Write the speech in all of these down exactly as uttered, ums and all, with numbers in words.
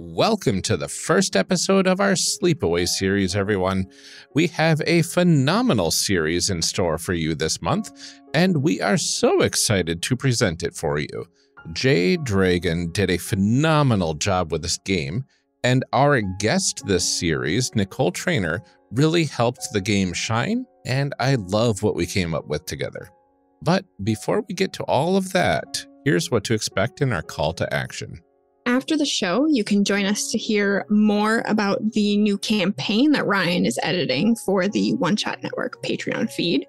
Welcome to the first episode of our Sleepaway series, everyone. We have a phenomenal series in store for you this month, and we are so excited to present it for you. Jay Dragon did a phenomenal job with this game, and our guest this series, Nicole Trainor, really helped the game shine, and I love what we came up with together. But before we get to all of that, here's what to expect in our call to action. After the show, you can join us to hear more about the new campaign that Ryan is editing for the One Shot Network Patreon feed.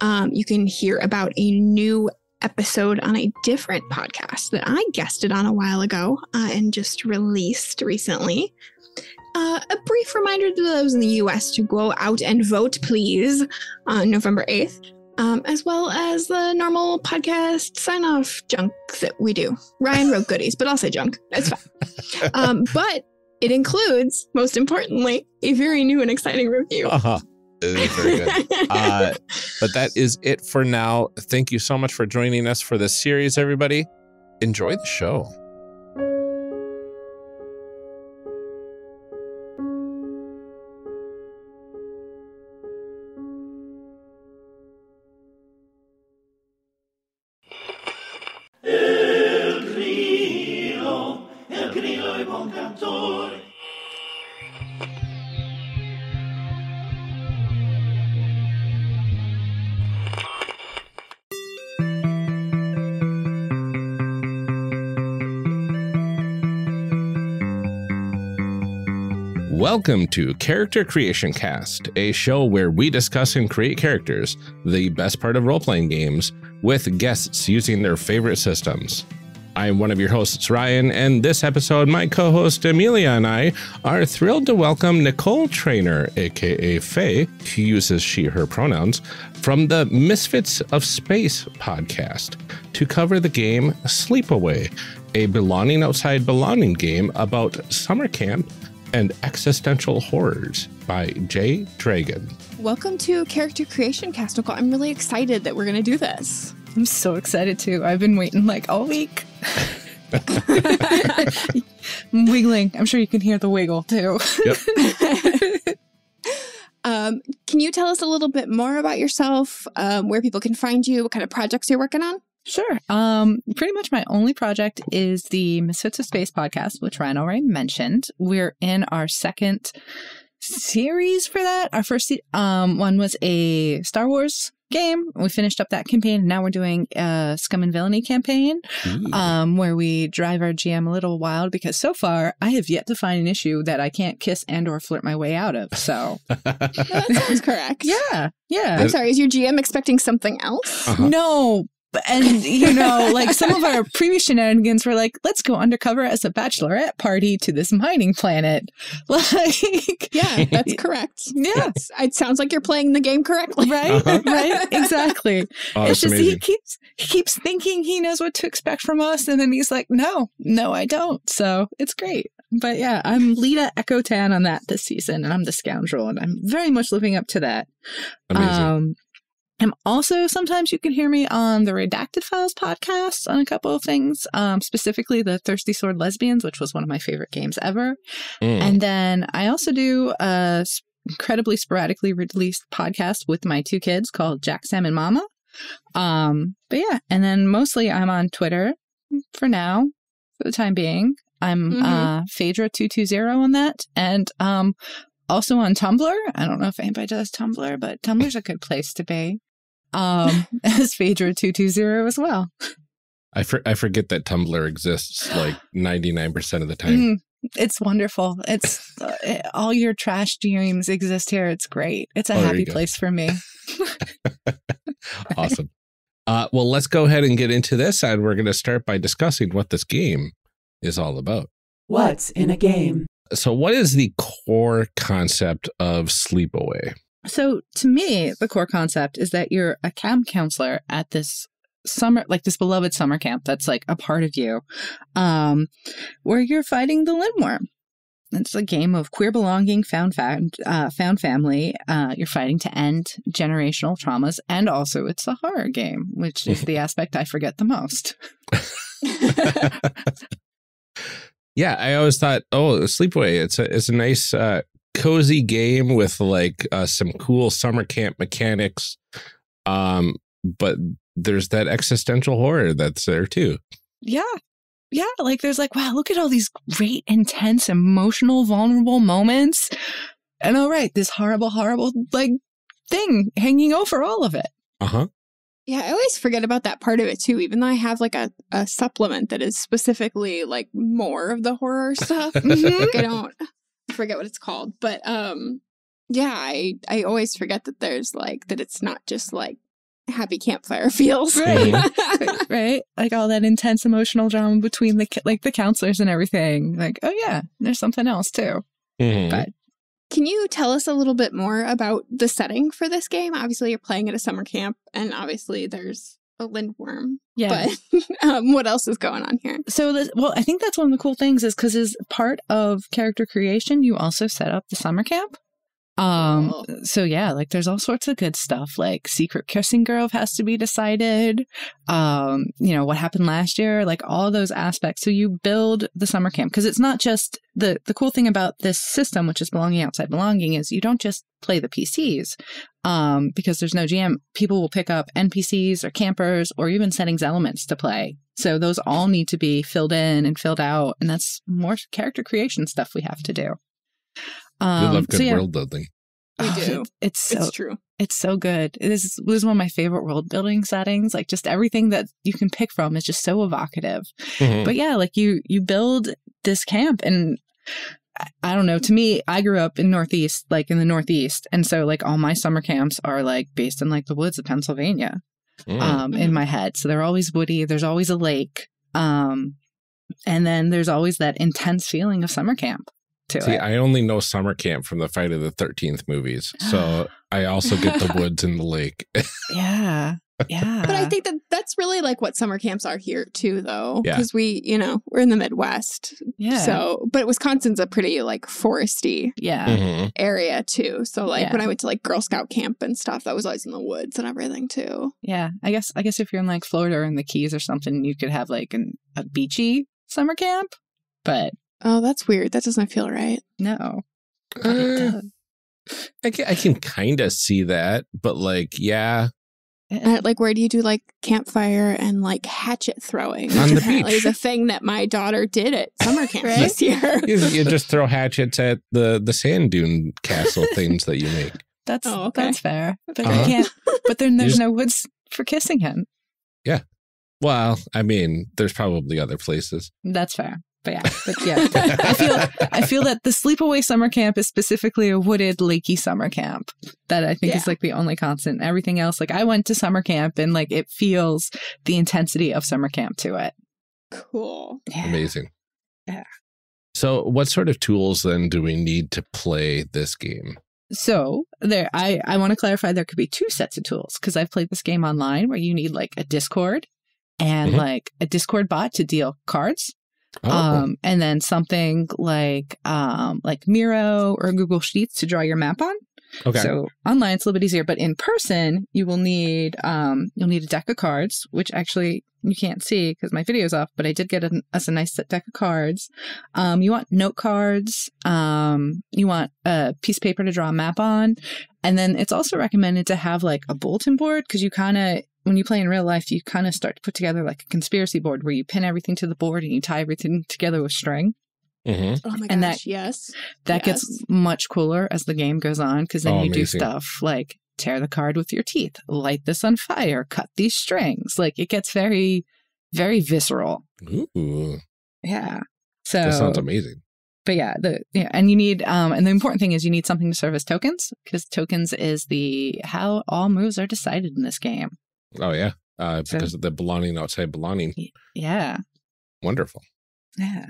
Um, you can hear about a new episode on a different podcast that I guested on a while ago uh, and just released recently. Uh, a brief reminder to those in the U S to go out and vote, please, on November eighth. Um, as well as the normal podcast sign-off junk that we do. Ryan wrote goodies, but I'll say junk. That's fine. Um, but it includes, most importantly, a very new and exciting review. Uh-huh. Very good. uh, but that is it for now. Thank you so much for joining us for this series, everybody. Enjoy the show. Welcome to Character Creation Cast, a show where we discuss and create characters, the best part of role-playing games, with guests using their favorite systems. I'm one of your hosts, Ryan, and this episode, my co-host Amelia and I are thrilled to welcome Nicole Trainor, aka Phae, she uses she/her pronouns, from the Misfits of Space podcast to cover the game Sleepaway, a Belonging Outside Belonging game about summer camp and existential horrors by Jay Dragon. Welcome to Character Creation Cast, Nicole. I'm really excited that we're going to do this. I'm so excited too. I've been waiting like all week. I'm wiggling. I'm sure you can hear the wiggle too. Yep. um, can you tell us a little bit more about yourself, um, where people can find you, what kind of projects you're working on? Sure. Um, pretty much my only project is the Misfits of Space podcast, which Ryan already mentioned. We're in our second series for that. Our first um, one was a Star Wars game. We finished up that campaign. And now we're doing a Scum and Villainy campaign um, where we drive our G M a little wild because so far I have yet to find an issue that I can't kiss and or flirt my way out of. So no, that sounds correct. Yeah. Yeah. I'm sorry. Is your G M expecting something else? Uh-huh. No. And, you know, like some of our previous shenanigans were like, let's go undercover as a bachelorette party to this mining planet. Like, yeah, that's correct. Yeah. It's, it sounds like you're playing the game correctly. Right? Uh-huh. Right? Exactly. Oh, it's just amazing. he keeps he keeps thinking he knows what to expect from us. And then he's like, no, no, I don't. So it's great. But yeah, I'm Lita Echo Tan on that this season. And I'm the scoundrel. And I'm very much living up to that. Amazing. Um, I'm also, sometimes you can hear me on the Redacted Files podcast on a couple of things, um, specifically the Thirsty Sword Lesbians, which was one of my favorite games ever. Mm. And then I also do a incredibly sporadically released podcast with my two kids called Jack, Sam, and Mama. Um, but yeah, and then mostly I'm on Twitter for now, for the time being. I'm mm-hmm. uh, Phaedra two twenty on that. And um, also on Tumblr. I don't know if anybody does Tumblr, but Tumblr's a good place to be. Um, as Phaedra two twenty as well. I for, I forget that Tumblr exists like ninety-nine percent of the time. Mm, it's wonderful. It's uh, it, all your trash dreams exist here. It's great. It's a oh, happy place for me. Awesome. Uh, well, let's go ahead and get into this, and we're going to start by discussing what this game is all about. What's in a game? So what is the core concept of Sleepaway? So to me, the core concept is that you're a camp counselor at this summer, like this beloved summer camp that's like a part of you, um, where you're fighting the Limworm. It's a game of queer belonging, found, found, uh, found family. Uh, you're fighting to end generational traumas. And also it's a horror game, which is the aspect I forget the most. Yeah, I always thought, oh, Sleepaway, it's a, it's a nice, uh, cozy game with like uh, some cool summer camp mechanics. Um, but there's that existential horror that's there too. Yeah. Yeah. Like there's like, wow, look at all these great, intense, emotional, vulnerable moments. And all right, this horrible, horrible like thing hanging over all of it. Uh-huh. Yeah, I always forget about that part of it, too, even though I have, like, a, a supplement that is specifically, like, more of the horror stuff. Like, I don't I forget what it's called. But, um, yeah, I, I always forget that there's, like, that it's not just, like, happy campfire feels. Right. Right. Right. Like, all that intense emotional drama between, the like, the counselors and everything. Like, oh, yeah, there's something else, too. Mm. But can you tell us a little bit more about the setting for this game? Obviously, you're playing at a summer camp, and obviously there's a lindworm. Yeah. But um, what else is going on here? So, this, well, I think that's one of the cool things is because as part of character creation, you also set up the summer camp. Um. Oh. So, yeah, like there's all sorts of good stuff like Secret Kissing Grove has to be decided. Um, you know, what happened last year, like all those aspects. So you build the summer camp because it's not just the, the cool thing about this system, which is belonging outside belonging, is you don't just play the P Cs um, because there's no G M. People will pick up N P Cs or campers or even settings elements to play. So those all need to be filled in and filled out. And that's more character creation stuff we have to do. Um, we love good so yeah, world building. We do. It's so it's true. It's so good. This is, this is one of my favorite world building settings. Like just everything that you can pick from is just so evocative. Mm-hmm. But yeah, like you you build this camp, and I, I don't know. To me, I grew up in Northeast, like in the Northeast, and so like all my summer camps are like based in like the woods of Pennsylvania. Mm-hmm. Um, in my head, so they're always woody. There's always a lake, um, and then there's always that intense feeling of summer camp. See, it. I only know summer camp from the Friday the thirteenth movies, so I also get the woods and the lake. Yeah, yeah. But I think that that's really like what summer camps are here too, though, because yeah. we, you know, we're in the Midwest. Yeah. So, but Wisconsin's a pretty like foresty, yeah, mm-hmm. area too. So, like yeah. when I went to like Girl Scout camp and stuff, that was always in the woods and everything too. Yeah, I guess. I guess if you're in like Florida or in the Keys or something, you could have like an, a beachy summer camp, but. Oh, that's weird. That doesn't feel right. No. Uh, I can, I can kind of see that, but like, yeah. Uh, like, where do you do like campfire and like hatchet throwing? On the beach. Is a thing that my daughter did at summer camp right? this year. You, you just throw hatchets at the, the sand dune castle things that you make. That's oh, okay. that's fair. But, uh-huh. can't, but then there's just, no woods for kissing him. Yeah. Well, I mean, there's probably other places. That's fair. But yeah, but yeah, I feel I feel that the Sleepaway summer camp is specifically a wooded, lakey summer camp that I think yeah. is like the only constant. Everything else, like I went to summer camp and like it feels the intensity of summer camp to it. Cool, yeah. Amazing. Yeah. So, what sort of tools then do we need to play this game? So there, I I want to clarify there could be two sets of tools because I've played this game online where you need like a Discord and mm-hmm. like a Discord bot to deal cards. Oh. Um, and then something like um, like Miro or Google Sheets to draw your map on. Okay. So online it's a little bit easier, but in person you will need um, you'll need a deck of cards, which actually you can't see because my video's off. But I did get an, us a nice deck of cards. Um, you want note cards. Um, you want a piece of paper to draw a map on, and then it's also recommended to have like a bulletin board because you kind of. When you play in real life, you kind of start to put together like a conspiracy board where you pin everything to the board and you tie everything together with string. Mm-hmm. Oh my gosh, and that, yes. That yes. gets much cooler as the game goes on because then oh, you amazing. do stuff like tear the card with your teeth, light this on fire, cut these strings. Like it gets very, very visceral. Ooh. Yeah. So that sounds amazing. But yeah, the yeah, and you need um, and the important thing is you need something to serve as tokens because tokens is the how all moves are decided in this game. Oh, yeah. Uh, because so, of the belonging outside belonging. Yeah. Wonderful. Yeah.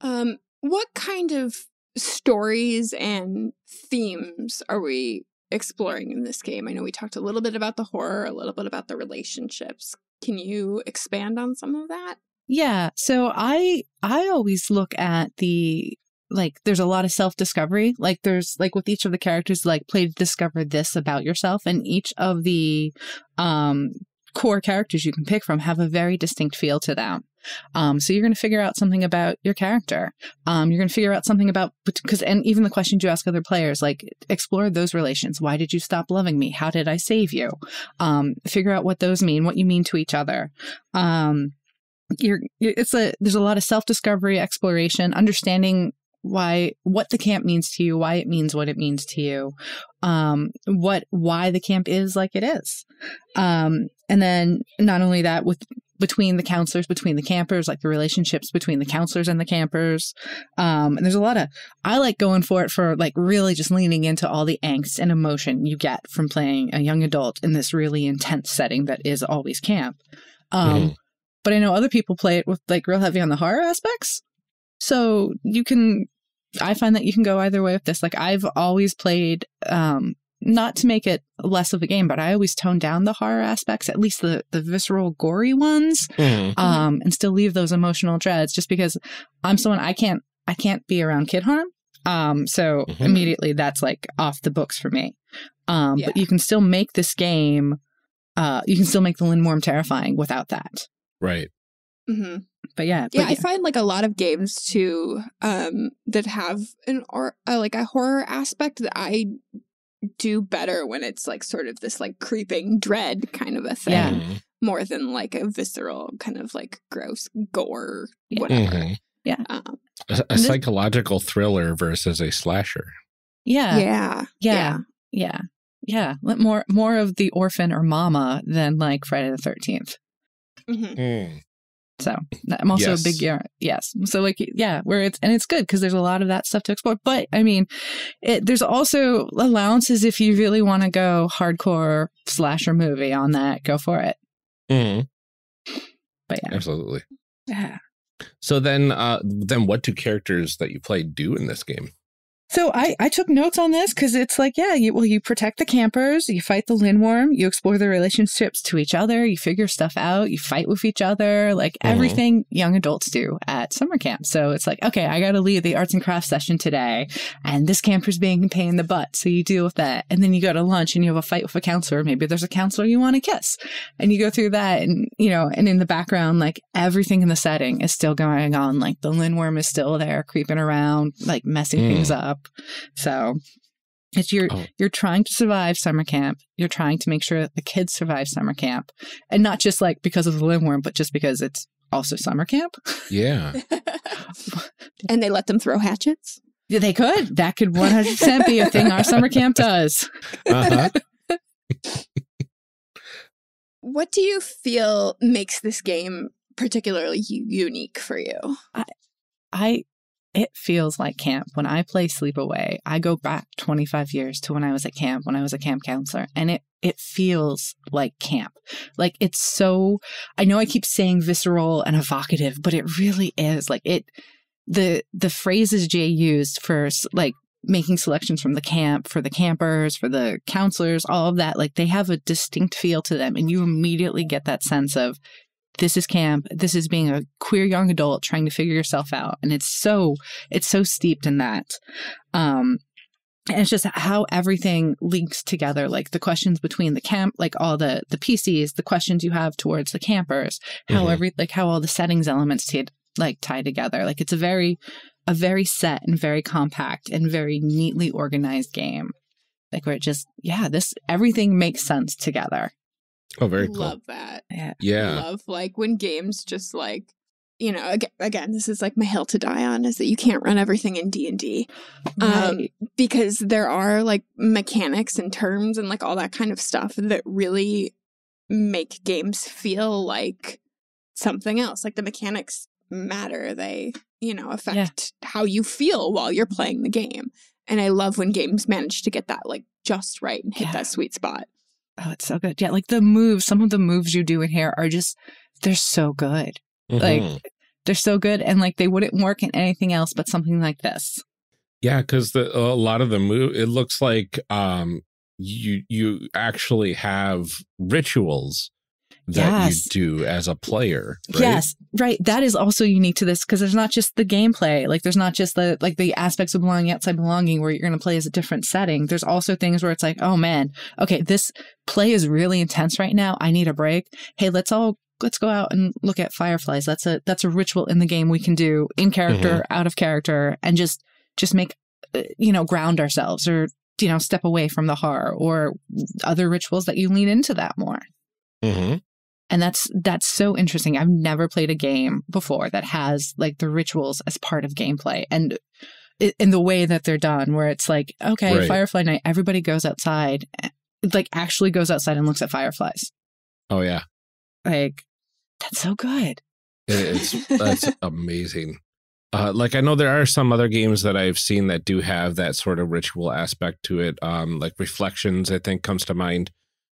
Um, what kind of stories and themes are we exploring in this game? I know we talked a little bit about the horror, a little bit about the relationships. Can you expand on some of that? Yeah. So I I always look at the... Like there's a lot of self-discovery, like there's like with each of the characters, like play to discover this about yourself. And each of the um, core characters you can pick from have a very distinct feel to them. Um, so you're going to figure out something about your character. Um, you're going to figure out something about, because, and even the questions you ask other players, like explore those relations. Why did you stop loving me? How did I save you? Um, figure out what those mean, what you mean to each other. Um, you're, it's a, there's a lot of self-discovery, exploration, understanding why, what the camp means to you, why it means what it means to you, um, what, why the camp is like it is. Um, and then not only that, with between the counselors, between the campers, like the relationships between the counselors and the campers. Um, and there's a lot of, I like going for it for like really just leaning into all the angst and emotion you get from playing a young adult in this really intense setting that is always camp. Um, mm-hmm. But I know other people play it with like real heavy on the horror aspects. So you can, I find that you can go either way with this. Like I've always played, um, not to make it less of a game, but I always tone down the horror aspects, at least the, the visceral, gory ones, mm-hmm. um, and still leave those emotional dreads just because I'm someone I can't, I can't be around kid harm. Um, so mm-hmm. immediately that's like off the books for me. Um, yeah. But you can still make this game, uh, you can still make the Lindworm terrifying without that. Right. Mm-hmm. But yeah, yeah, but yeah, I find like a lot of games too um, that have an or uh, like a horror aspect that I do better when it's like sort of this like creeping dread kind of a thing, yeah. more than like a visceral kind of like gross gore, yeah. whatever. Mm-hmm. Yeah, um, a, a psychological this... thriller versus a slasher. Yeah, yeah, yeah, yeah, yeah. yeah. More, more of the Orphan or Mama than like Friday the thirteenth. Mm-hmm. Mm. So I'm also yes. a big, yeah, yes. So like, yeah, where it's, and it's good because there's a lot of that stuff to explore. But I mean, it, there's also allowances if you really want to go hardcore slasher movie on that, go for it. Mm-hmm. But yeah. Absolutely. Yeah. So then, uh, then what do characters that you play do in this game? So I, I took notes on this because it's like, yeah, you, well, you protect the campers, you fight the Lindworm, you explore the relationships to each other, you figure stuff out, you fight with each other, like mm-hmm. everything young adults do at summer camp. So it's like, okay, I got to lead the arts and crafts session today, and this camper's being a pain in the butt, so you deal with that. And then you go to lunch and you have a fight with a counselor. Maybe there's a counselor you want to kiss, and you go through that, and you know, and in the background, like everything in the setting is still going on. Like the Lindworm is still there, creeping around, like messing mm. things up. So it's you're oh. you're trying to survive summer camp. You're trying to make sure that the kids survive summer camp, and not just like because of the Lindworm, but just because it's also summer camp. Yeah. And they let them throw hatchets. Yeah, they could. That could one hundred percent be a thing our summer camp does. Uh-huh. What do you feel makes this game particularly unique for you? I. I It feels like camp. When I play Sleepaway, I go back twenty-five years to when I was at camp, when I was a camp counselor, and it it feels like camp. Like it's so, I know I keep saying visceral and evocative, but it really is. Like it, the the phrases Jay used for like making selections from the camp, for the campers, for the counselors, all of that, like they have a distinct feel to them, and you immediately get that sense of, this is camp. This is being a queer young adult trying to figure yourself out. And it's so, it's so steeped in that. Um, and it's just how everything links together, like the questions between the camp, like all the, the P Cs, the questions you have towards the campers, how mm-hmm. every, like how all the settings elements t- like tie together. Like it's a very, a very set and very compact and very neatly organized game. Like where it just, yeah, this, everything makes sense together. Oh, very cool. Love that. Yeah. yeah. Love, like, when games just, like, you know, again, again, this is, like, my hill to die on, is that you can't run everything in D and D. Um, right. Because there are, like, mechanics and terms and, like, all that kind of stuff that really make games feel like something else. Like, the mechanics matter. They, you know, affect yeah. how you feel while you're playing the game. And I love when games manage to get that, like, just right and hit yeah. that sweet spot. Oh, it's so good. Yeah, like the moves, some of the moves you do in here are just, they're so good. Mm-hmm. Like, they're so good. And like, they wouldn't work in anything else but something like this. Yeah, because a lot of the move, it looks like um, you you actually have rituals that yes. you do as a player. Right? Yes, right. That is also unique to this because there's not just the gameplay. Like there's not just the like the aspects of belonging outside belonging where you're going to play as a different setting. There's also things where it's like, oh, man, OK, this play is really intense right now. I need a break. Hey, let's all let's go out and look at fireflies. That's a that's a ritual in the game we can do in character, mm-hmm. out of character, and just just make, you know, ground ourselves, or, you know, step away from the horror, or other rituals that you lean into that more. Mm-hmm. And that's that's so interesting. I've never played a game before that has like the rituals as part of gameplay, and in the way that they're done, where it's like, okay, right. Firefly Night, everybody goes outside, like actually goes outside and looks at fireflies. Oh yeah, like that's so good. It's that's amazing. Uh, like, I know there are some other games that I've seen that do have that sort of ritual aspect to it. Um, like Reflections, I think, comes to mind.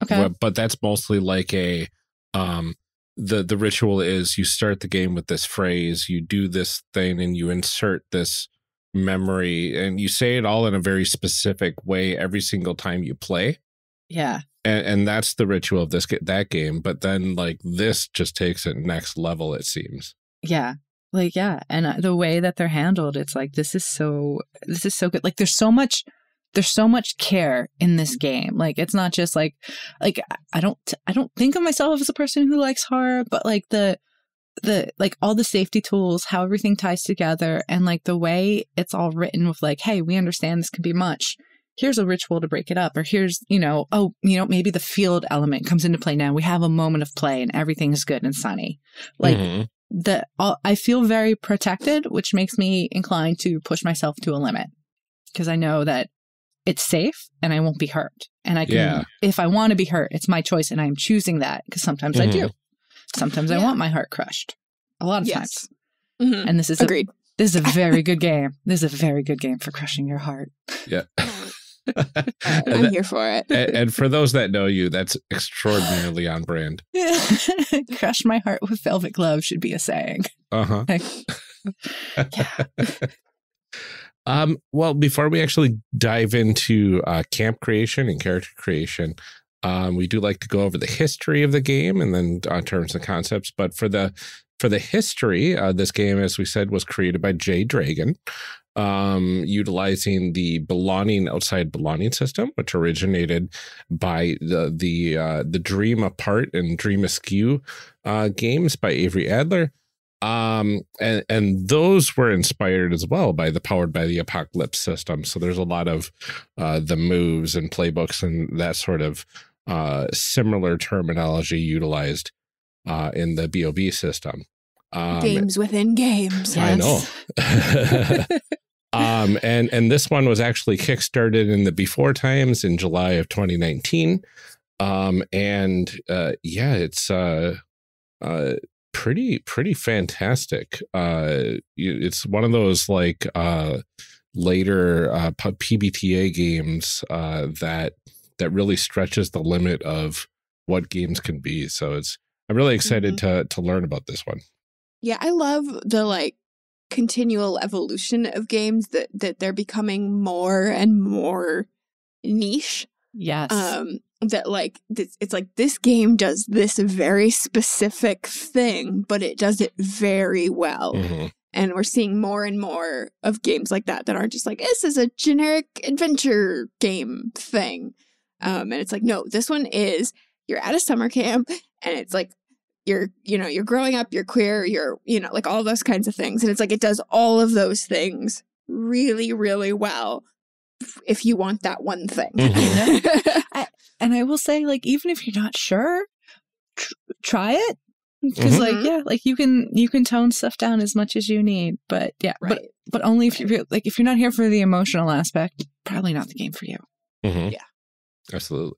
Okay, but, but that's mostly like a um, the the ritual is you start the game with this phrase, you do this thing, and you insert this memory, and you say it all in a very specific way every single time you play. Yeah, and, and that's the ritual of this that game. But then, like, this just takes it next level, it seems. Yeah, like, yeah, and the way that they're handled, it's like, this is so this is so good. Like, there's so much there's so much care in this game. Like, it's not just like like I don't I don't think of myself as a person who likes horror, but like the. the like all the safety tools, how everything ties together, and like the way it's all written with like, hey, we understand this can be much, here's a ritual to break it up, or here's, you know, oh, you know, maybe the field element comes into play now, we have a moment of play and everything is good and sunny, like mm-hmm. the all, I feel very protected, which makes me inclined to push myself to a limit, because I know that it's safe and I won't be hurt, and I can yeah. if I want to be hurt, it's my choice, and I'm choosing that, because sometimes mm-hmm. I do Sometimes yeah. I want my heart crushed. A lot of yes. times. Mm-hmm. And this is Agreed. A, this is a very good game. This is a very good game for crushing your heart. Yeah. I'm that, here for it. And, and for those that know you, that's extraordinarily on brand. Yeah. Crush my heart with velvet gloves should be a saying. Uh-huh. Like, yeah. um, well, before we actually dive into uh, camp creation and character creation, Um, we do like to go over the history of the game and then on terms and concepts. But for the for the history, uh, this game, as we said, was created by Jay Dragon, um, utilizing the belonging outside belonging system, which originated by the the uh, the Dream Apart and Dream Askew uh, games by Avery Adler, um, and and those were inspired as well by the Powered by the Apocalypse system. So there's a lot of uh, the moves and playbooks and that sort of. Uh, similar terminology utilized uh, in the B O B system. Um, games within games. Yes. I know. um, and, and this one was actually kickstarted in the before times in July of twenty nineteen. Um, and uh, yeah, it's uh, uh, pretty, pretty fantastic. Uh, it's one of those like uh, later uh, P B T A games uh, that that really stretches the limit of what games can be. So it's, I'm really excited mm-hmm. to, to learn about this one. Yeah. I love the like continual evolution of games that, that they're becoming more and more niche. Yes. Um, that like, it's, it's like this game does this very specific thing, but it does it very well. Mm-hmm. And we're seeing more and more of games like that, that aren't just like, this is a generic adventure game thing. Um, and it's like, no, this one is, you're at a summer camp and it's like, you're, you know, you're growing up, you're queer, you're, you know, like all those kinds of things. And it's like, it does all of those things really, really well if you want that one thing. Mm-hmm. I, and I will say, like, even if you're not sure, tr try it. Because, mm-hmm. like, yeah, like you can, you can tone stuff down as much as you need. But yeah, right. but, but only if you're like, if you're not here for the emotional aspect, probably not the game for you. Mm-hmm. Yeah. Absolutely.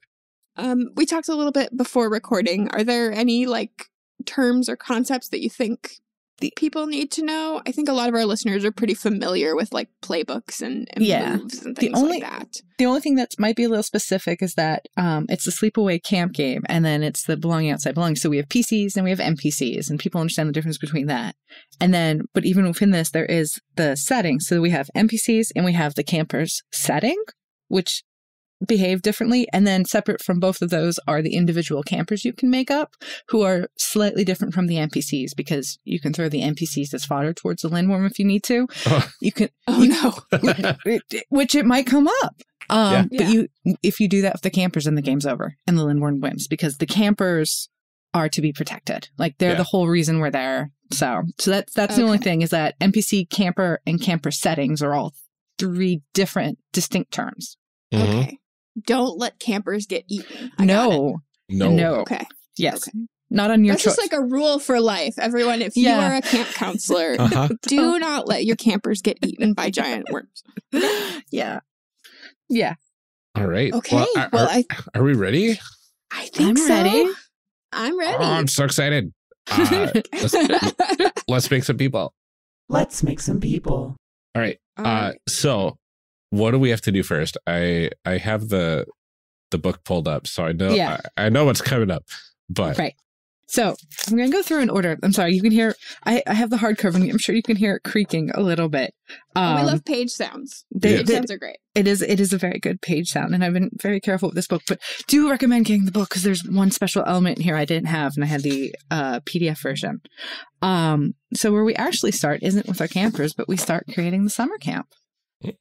Um, we talked a little bit before recording. Are there any like terms or concepts that you think the people need to know? I think a lot of our listeners are pretty familiar with like playbooks and, and yeah. moves and things the only, like that. The only thing that might be a little specific is that um, it's the Sleepaway camp game, and then it's the Belonging Outside Belonging. So we have P Cs and we have N P Cs, and people understand the difference between that. And then, but even within this, there is the setting. So we have N P Cs and we have the campers setting, which behave differently, and then separate from both of those are the individual campers you can make up, who are slightly different from the N P Cs, because you can throw the N P Cs as fodder towards the Lindworm if you need to. Oh. You can, oh you, no, which it might come up. Um, yeah. But yeah. you, if you do that with the campers, then the game's over and the Lindworm wins, because the campers are to be protected. Like they're yeah. the whole reason we're there. So, so that's that's okay. the only thing is that N P C, camper, and camper settings are all three different distinct terms. Mm-hmm. Okay. Don't let campers get eaten. I no. No. No. Okay. Yes. Okay. Not on your That's choice. Just like a rule for life. Everyone, if yeah. you are a camp counselor, uh-huh. do not let your campers get eaten by giant worms. Yeah. Yeah. All right. Okay. Well, are, well, I, are we ready? I think I'm so. Ready. I'm ready. Oh, I'm so excited. Uh, let's, let's make some people. Let's make some people. All right. All right. Uh, so what do we have to do first? I I have the the book pulled up, so I know yeah. I, I know what's coming up. But right. So I'm going to go through in order. I'm sorry. You can hear, I, I have the hardcover and I'm sure you can hear it creaking a little bit. Um, oh, we love page sounds. They, yeah. Page they, sounds are great. It is It is a very good page sound. And I've been very careful with this book, but do recommend getting the book because there's one special element in here I didn't have and I had the uh, P D F version. Um, so where we actually start isn't with our campers, but we start creating the summer camp.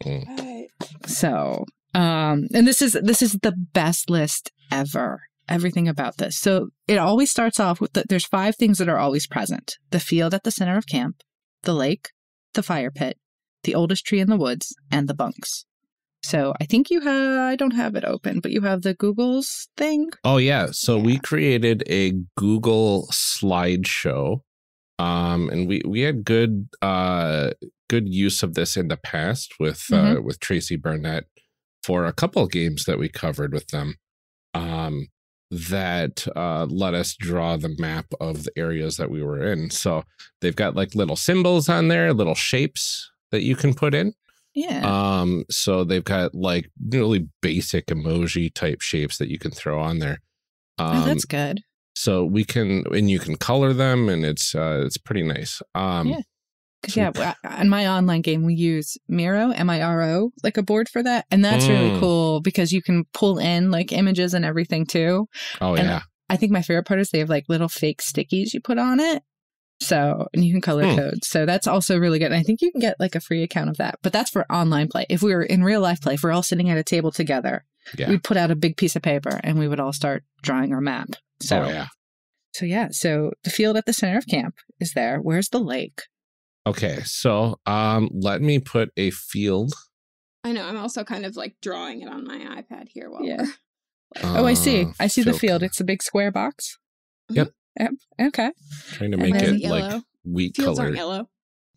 Right. So, um, and this is this is the best list ever. Everything about this. So it always starts off with the, there's five things that are always present. The field at the center of camp, the lake, the fire pit, the oldest tree in the woods, and the bunks. So I think you have, I don't have it open, but you have the Google's thing. Oh, yeah. So yeah. we created a Google slideshow. Um, and we, we had good, uh, good use of this in the past with, mm-hmm. uh, with Tracy Burnett for a couple of games that we covered with them. Um, that uh, let us draw the map of the areas that we were in. So they've got like little symbols on there, little shapes that you can put in. Yeah. Um. So they've got like really basic emoji type shapes that you can throw on there. Um, oh, that's good. So we can, and you can color them, and it's uh, it's pretty nice. Um, yeah. Yeah, in my online game, we use Miro, M I R O, like a board for that. And that's mm. really cool because you can pull in like images and everything too. Oh, and yeah. I think my favorite part is they have like little fake stickies you put on it. So, and you can color mm. code. So that's also really good. And I think you can get like a free account of that. But that's for online play. If we were in real life play, if we're all sitting at a table together, yeah. we'd put out a big piece of paper and we would all start drawing our map. So, oh, yeah. So, yeah. So the field at the center of camp is there. Where's the lake? Okay, so um, let me put a field. I know. I'm also kind of like drawing it on my iPad here. While yeah. We're, like, uh, oh, I see. I see filter. the field. It's a big square box. Yep. Yep. Okay. Trying to make it yellow. like wheat Fields colored. Aren't yellow.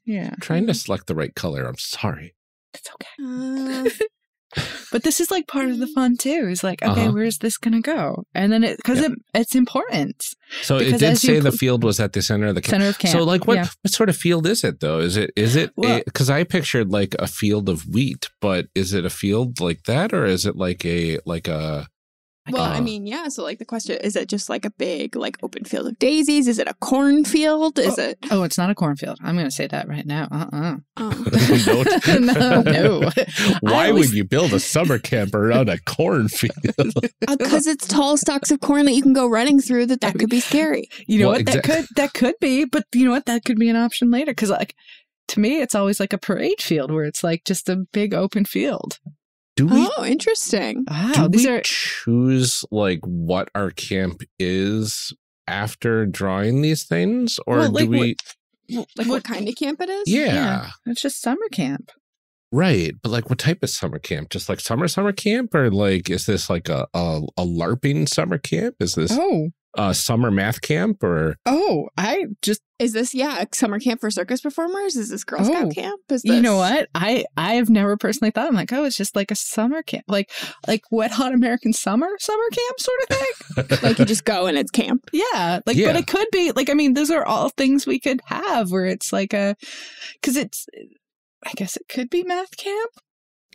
Yeah. Trying to select the right color. I'm sorry. It's okay. Uh... But this is like part of the fun too. It's like, okay, uh-huh. where's this going to go? And then it, because yeah. it, it's important. So it did say you, the field was at the center of the camp. Center of camp. So like what, yeah. what sort of field is it though? Is it, is it, because well, I pictured like a field of wheat, but is it a field like that? Or is it like a, like a. Well, uh, I mean, yeah. So like the question, is it just like a big, like open field of daisies? Is it a cornfield? Is oh, it? Oh, it's not a cornfield. I'm going to say that right now. Uh-uh. Oh. no, no. Why always... would you build a summer camp around a cornfield? Because uh, it's tall stalks of corn that you can go running through that that could be scary. You know well, what? That could, that could be, but you know what? That could be an option later. Because like, to me, it's always like a parade field where it's like just a big open field. Do we, oh, interesting. Wow, do these we are... choose like what our camp is after drawing these things? Or well, like do we what, like what kind of camp it is? Yeah. yeah. It's just summer camp. Right. But like what type of summer camp? Just like summer summer camp? Or like is this like a a, a LARPing summer camp? Is this oh. a summer math camp or Oh, I just Is this, yeah, a summer camp for circus performers? Is this Girl Scout oh, camp? Is this... You know what? I, I have never personally thought. I'm like, oh, it's just like a summer camp. Like like Wet Hot American Summer, summer camp sort of thing. Like you just go and it's camp. Yeah. Like, yeah. But it could be. Like, I mean, those are all things we could have where it's like a, because it's, I guess it could be math camp.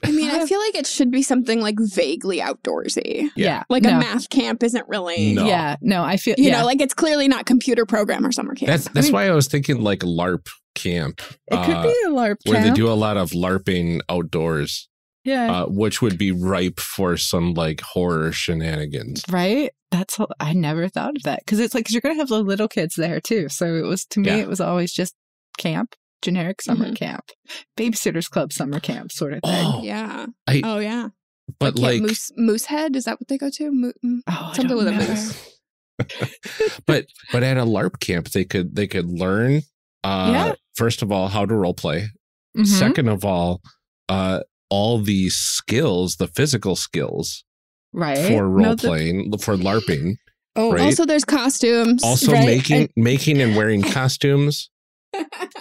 I mean, I feel like it should be something like vaguely outdoorsy. Yeah. Like no. a math camp isn't really. No. Yeah. No, I feel. You yeah. know, like it's clearly not computer program or summer camp. That's, that's I mean, why I was thinking like LARP camp. It uh, could be a LARP camp. Where they do a lot of LARPing outdoors. Yeah. Uh, which would be ripe for some like horror shenanigans. Right. That's I never thought of that because it's like cause you're going to have the little kids there too. So it was to me, yeah. it was always just camp. Generic summer mm-hmm. camp, Babysitters Club summer camp sort of thing. Oh, yeah. I, oh, yeah. But like, like Moose, Moosehead, is that what they go to? Mo oh, something with know. a moose. but but at a LARP camp, they could they could learn uh, yeah. first of all how to role play. Mm-hmm. Second of all, uh, all the skills, the physical skills, right, for role no, playing, for LARPing. Oh, right? Also there's costumes. Also right? making and making and wearing costumes.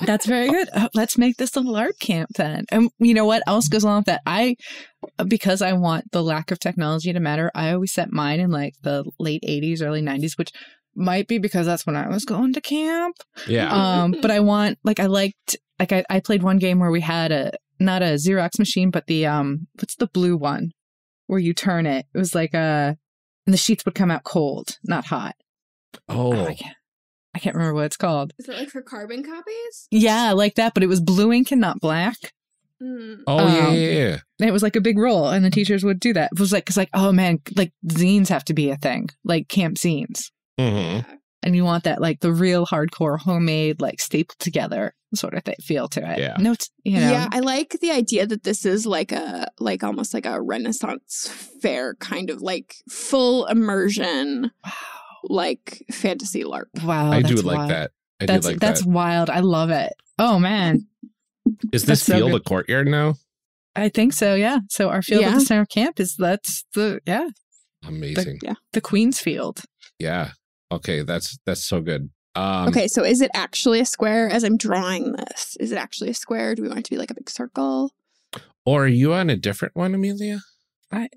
That's very good. Oh, let's make this a LARP camp then. And you know what else goes along with that? I, because I want the lack of technology to matter, I always set mine in like the late eighties, early nineties, which might be because that's when I was going to camp. Yeah. Um, but I want, like, I liked, like, I, I played one game where we had a, not a Xerox machine, but the, um, what's the blue one where you turn it? It was like a, and the sheets would come out cold, not hot. Oh. Oh, I can't. I can't remember what it's called. Is it like for carbon copies? Yeah, like that, but it was blue ink and not black. Mm. Oh, um, yeah, yeah, yeah. It was like a big roll, and the teachers would do that. It was like, cause like, oh man, like zines have to be a thing, like camp zines. Mm-hmm. Yeah. And you want that, like the real hardcore homemade, like stapled together sort of thing, feel to it. Yeah. No, it's, you know. Yeah, I like the idea that this is like a, like almost like a Renaissance fair kind of like full immersion. Wow. Like fantasy LARP. Wow, I do like wild. that. I that's do like that's that. wild. I love it. Oh man, is this that's field so a courtyard now? I think so. Yeah. So our field yeah. at the center of camp is that's the yeah. Amazing. The, yeah, the Queen's Field. Yeah. Okay, that's that's so good. Um, okay, so is it actually a square? As I'm drawing this, is it actually a square? Do we want it to be like a big circle? Or are you on a different one, Amelia? I.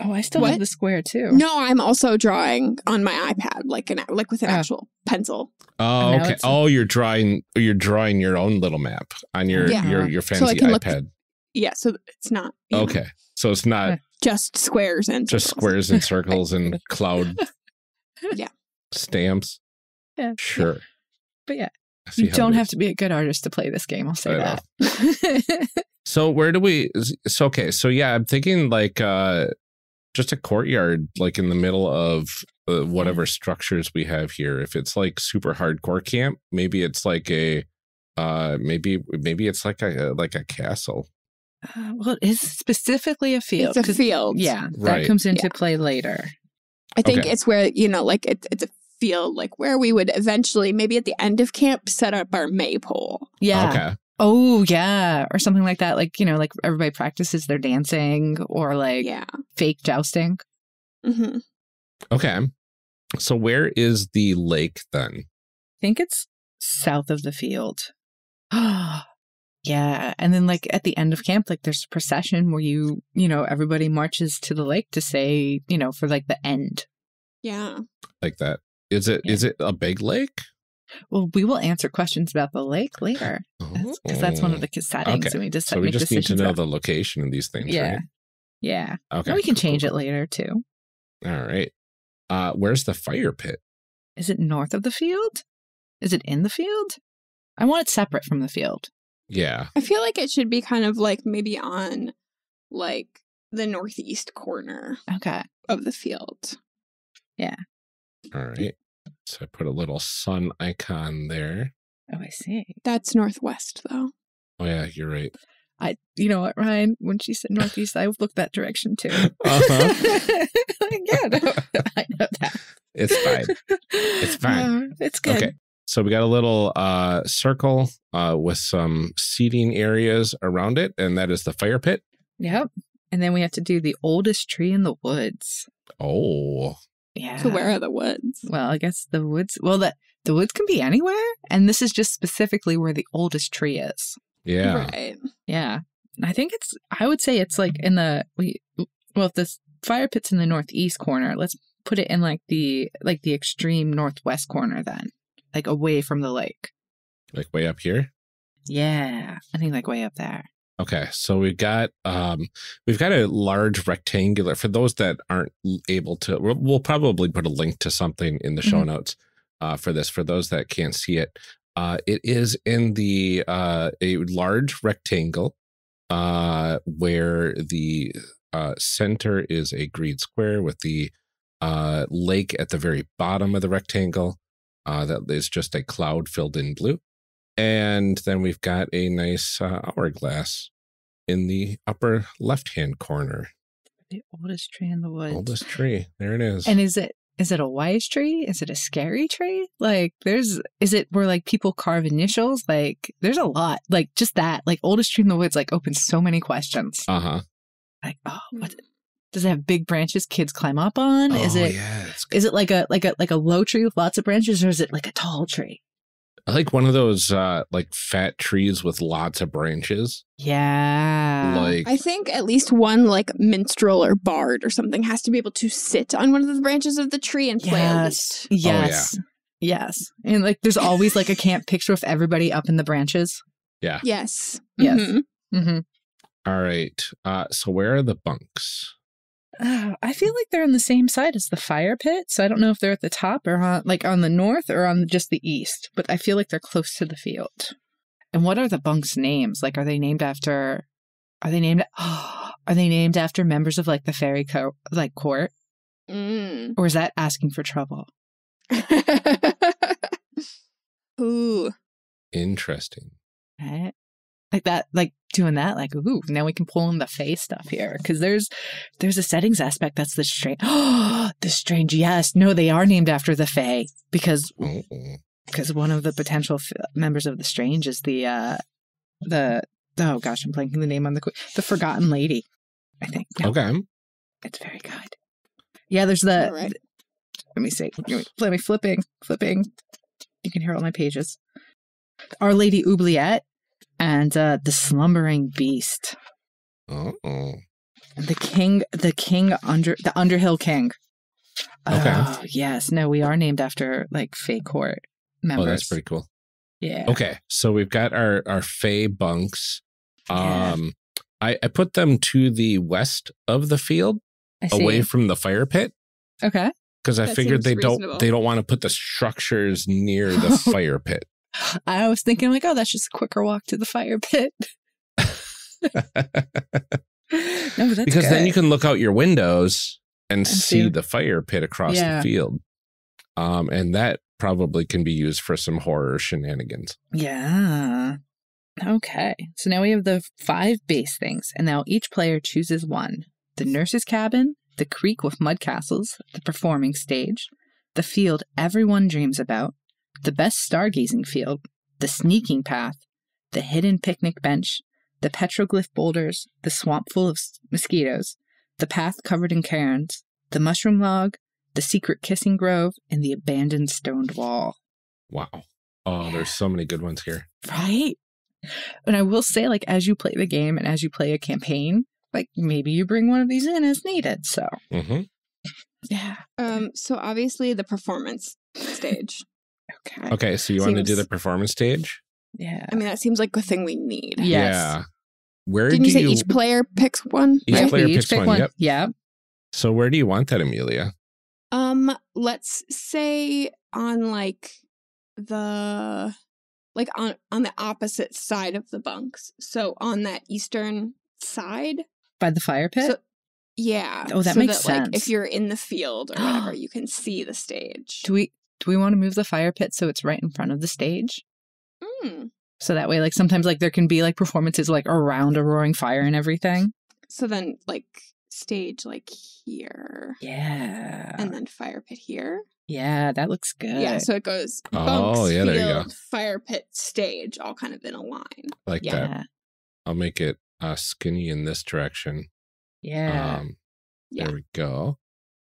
Oh, I still what? have the square, too. No, I'm also drawing on my iPad, like an like with an oh. actual pencil. Oh, okay. Oh, you're drawing you're drawing your own little map on your, yeah. your, your fancy so iPad. Look, yeah, so it's not. Okay, know. so it's not. Just squares and circles. Just squares and circles and cloud yeah. stamps. Yeah. Sure. But yeah, you don't have to be a good artist to play this game. I'll say I that. So where do we. So, okay, so yeah, I'm thinking like. Uh, Just a courtyard, like in the middle of uh, whatever structures we have here. If it's like super hardcore camp, maybe it's like a, uh, maybe maybe it's like a like a castle. Uh, well, it's specifically a field. It's a field, yeah. Right. That comes into yeah. play later. I think okay. it's where you know, like it's it's a field, like where we would eventually, maybe at the end of camp, set up our maypole. Yeah. Okay. Oh, yeah. Or something like that. Like, you know, like everybody practices their dancing or like yeah. fake jousting. Mm-hmm. Okay. So where is the lake then? I think it's south of the field. Oh, yeah. And then like at the end of camp, like there's a procession where you, you know, everybody marches to the lake to say, you know, for like the end. Yeah. Like that. Is it yeah. is it a big lake? Well, we will answer questions about the lake later because that's, that's one of the settings. Okay. We just so we just need to know about the location of these things, yeah. right? Yeah. Okay. And we can change it later, too. All right. Uh, where's the fire pit? Is it north of the field? Is it in the field? I want it separate from the field. Yeah. I feel like it should be kind of like maybe on like the northeast corner okay. of the field. Yeah. All right. So I put a little sun icon there. Oh, I see. That's northwest, though. Oh, yeah, you're right. I, you know what, Ryan? When she said northeast, I looked that direction, too. Uh-huh. yeah, no, I know that. It's fine. It's fine. Uh, it's good. Okay. So we got a little uh, circle uh, with some seating areas around it, and that is the fire pit. Yep. And then we have to do the oldest tree in the woods. Oh, yeah. So where are the woods? Well, I guess the woods. Well, the, the woods can be anywhere. And this is just specifically where the oldest tree is. Yeah. Right. Yeah. I think it's, I would say it's like in the, we, well, if this fire pit's in the northeast corner, let's put it in like the, like the extreme northwest corner then. Like away from the lake. Like way up here? Yeah. I think like way up there. Okay, so we've got um, we've got a large rectangular. For those that aren't able to, we'll, we'll probably put a link to something in the show mm-hmm. notes uh, for this. For those that can't see it, uh, it is in the uh, a large rectangle uh, where the uh, center is a green square with the uh, lake at the very bottom of the rectangle. Uh, that is just a cloud filled in blue. And then we've got a nice uh, hourglass in the upper left-hand corner. The oldest tree in the woods. Oldest tree. There it is. And is it is it a wise tree? Is it a scary tree? Like there's, is it where like people carve initials? Like there's a lot, like just that, like Oldest Tree in the Woods, like opens so many questions. Uh-huh. Like, oh, what, does it have big branches kids climb up on? Oh, is it, yeah, is it like a, like a, like a low tree with lots of branches, or is it like a tall tree? I like one of those uh, like fat trees with lots of branches. Yeah. Like I think at least one like minstrel or bard or something has to be able to sit on one of the branches of the tree and play. Yes. Yes. Oh, yeah. Yes. And like there's always like a camp picture with everybody up in the branches. Yeah. Yes. Yes. Mm-hmm. Mm-hmm. All right. Uh, so where are the bunks? Uh, I feel like they're on the same side as the fire pit, so I don't know if they're at the top or on, like on the north or on just the east, but I feel like they're close to the field. And what are the bunks' names? Like, are they named after? Are they named? Oh, are they named after members of like the fairy co like court? Mm. Or is that asking for trouble? Ooh, interesting. Right? Like that, like doing that, like, ooh, now we can pull in the face stuff here. Because there's there's a settings aspect that's the strange. Oh, the strange, yes. No, they are named after the Fae. Because because one of the potential f members of the strange is the, uh, the, oh gosh, I'm blanking the name on the, the Forgotten Lady, I think. No. Okay. It's very good. Yeah, there's the, right. let me see. Let me flipping, flipping. You can hear all my pages. Our Lady Oubliette. And uh, the Slumbering Beast. Uh-oh. The King, the King under, the Underhill King. Okay. Oh, yes. No, we are named after, like, Fae Court members. Oh, that's pretty cool. Yeah. Okay. So we've got our, our Fae bunks. Um, yeah. I, I put them to the west of the field, away from the fire pit. Okay. Because I that figured they reasonable. don't, they don't want to put the structures near the fire pit. I was thinking like, oh, that's just a quicker walk to the fire pit. No, that's because good. Then you can look out your windows and, and see too. the fire pit across yeah. the field. Um, and that probably can be used for some horror shenanigans. Yeah. Okay. So now we have the five base things. And now each player chooses one. The nurse's cabin, the creek with mud castles, the performing stage, the field everyone dreams about, the best stargazing field, the sneaking path, the hidden picnic bench, the petroglyph boulders, the swamp full of mosquitoes, the path covered in cairns, the mushroom log, the secret kissing grove, and the abandoned stoned wall. Wow. Oh, there's so many good ones here. Right? And I will say, like, as you play the game and as you play a campaign, like, maybe you bring one of these in as needed, so. Mm-hmm. Yeah. Um, so obviously the performance stage. Okay. Okay, so you seems... want to do the performance stage? Yeah. I mean, that seems like a thing we need. Yes. Yeah. Where Didn't do you say you... each player picks one? Each right? player each picks pick one. one. Yep. Yeah. So where do you want that, Amelia? Um, let's say on like the like on on the opposite side of the bunks. So on that eastern side by the fire pit. So, yeah. Oh, that so makes that, sense. Like, if you're in the field or whatever, you can see the stage. Do we? Do we want to move the fire pit so it's right in front of the stage? Mm. So that way, like, sometimes, like, there can be, like, performances, like, around a roaring fire and everything. So then, like, stage, like, here. Yeah. And then fire pit here. Yeah, that looks good. Yeah, so it goes bunks, oh, yeah, there field, you go. fire pit, stage, all kind of in a line. Like yeah. that. I'll make it uh, skinny in this direction. Yeah. Um, yeah. There we go.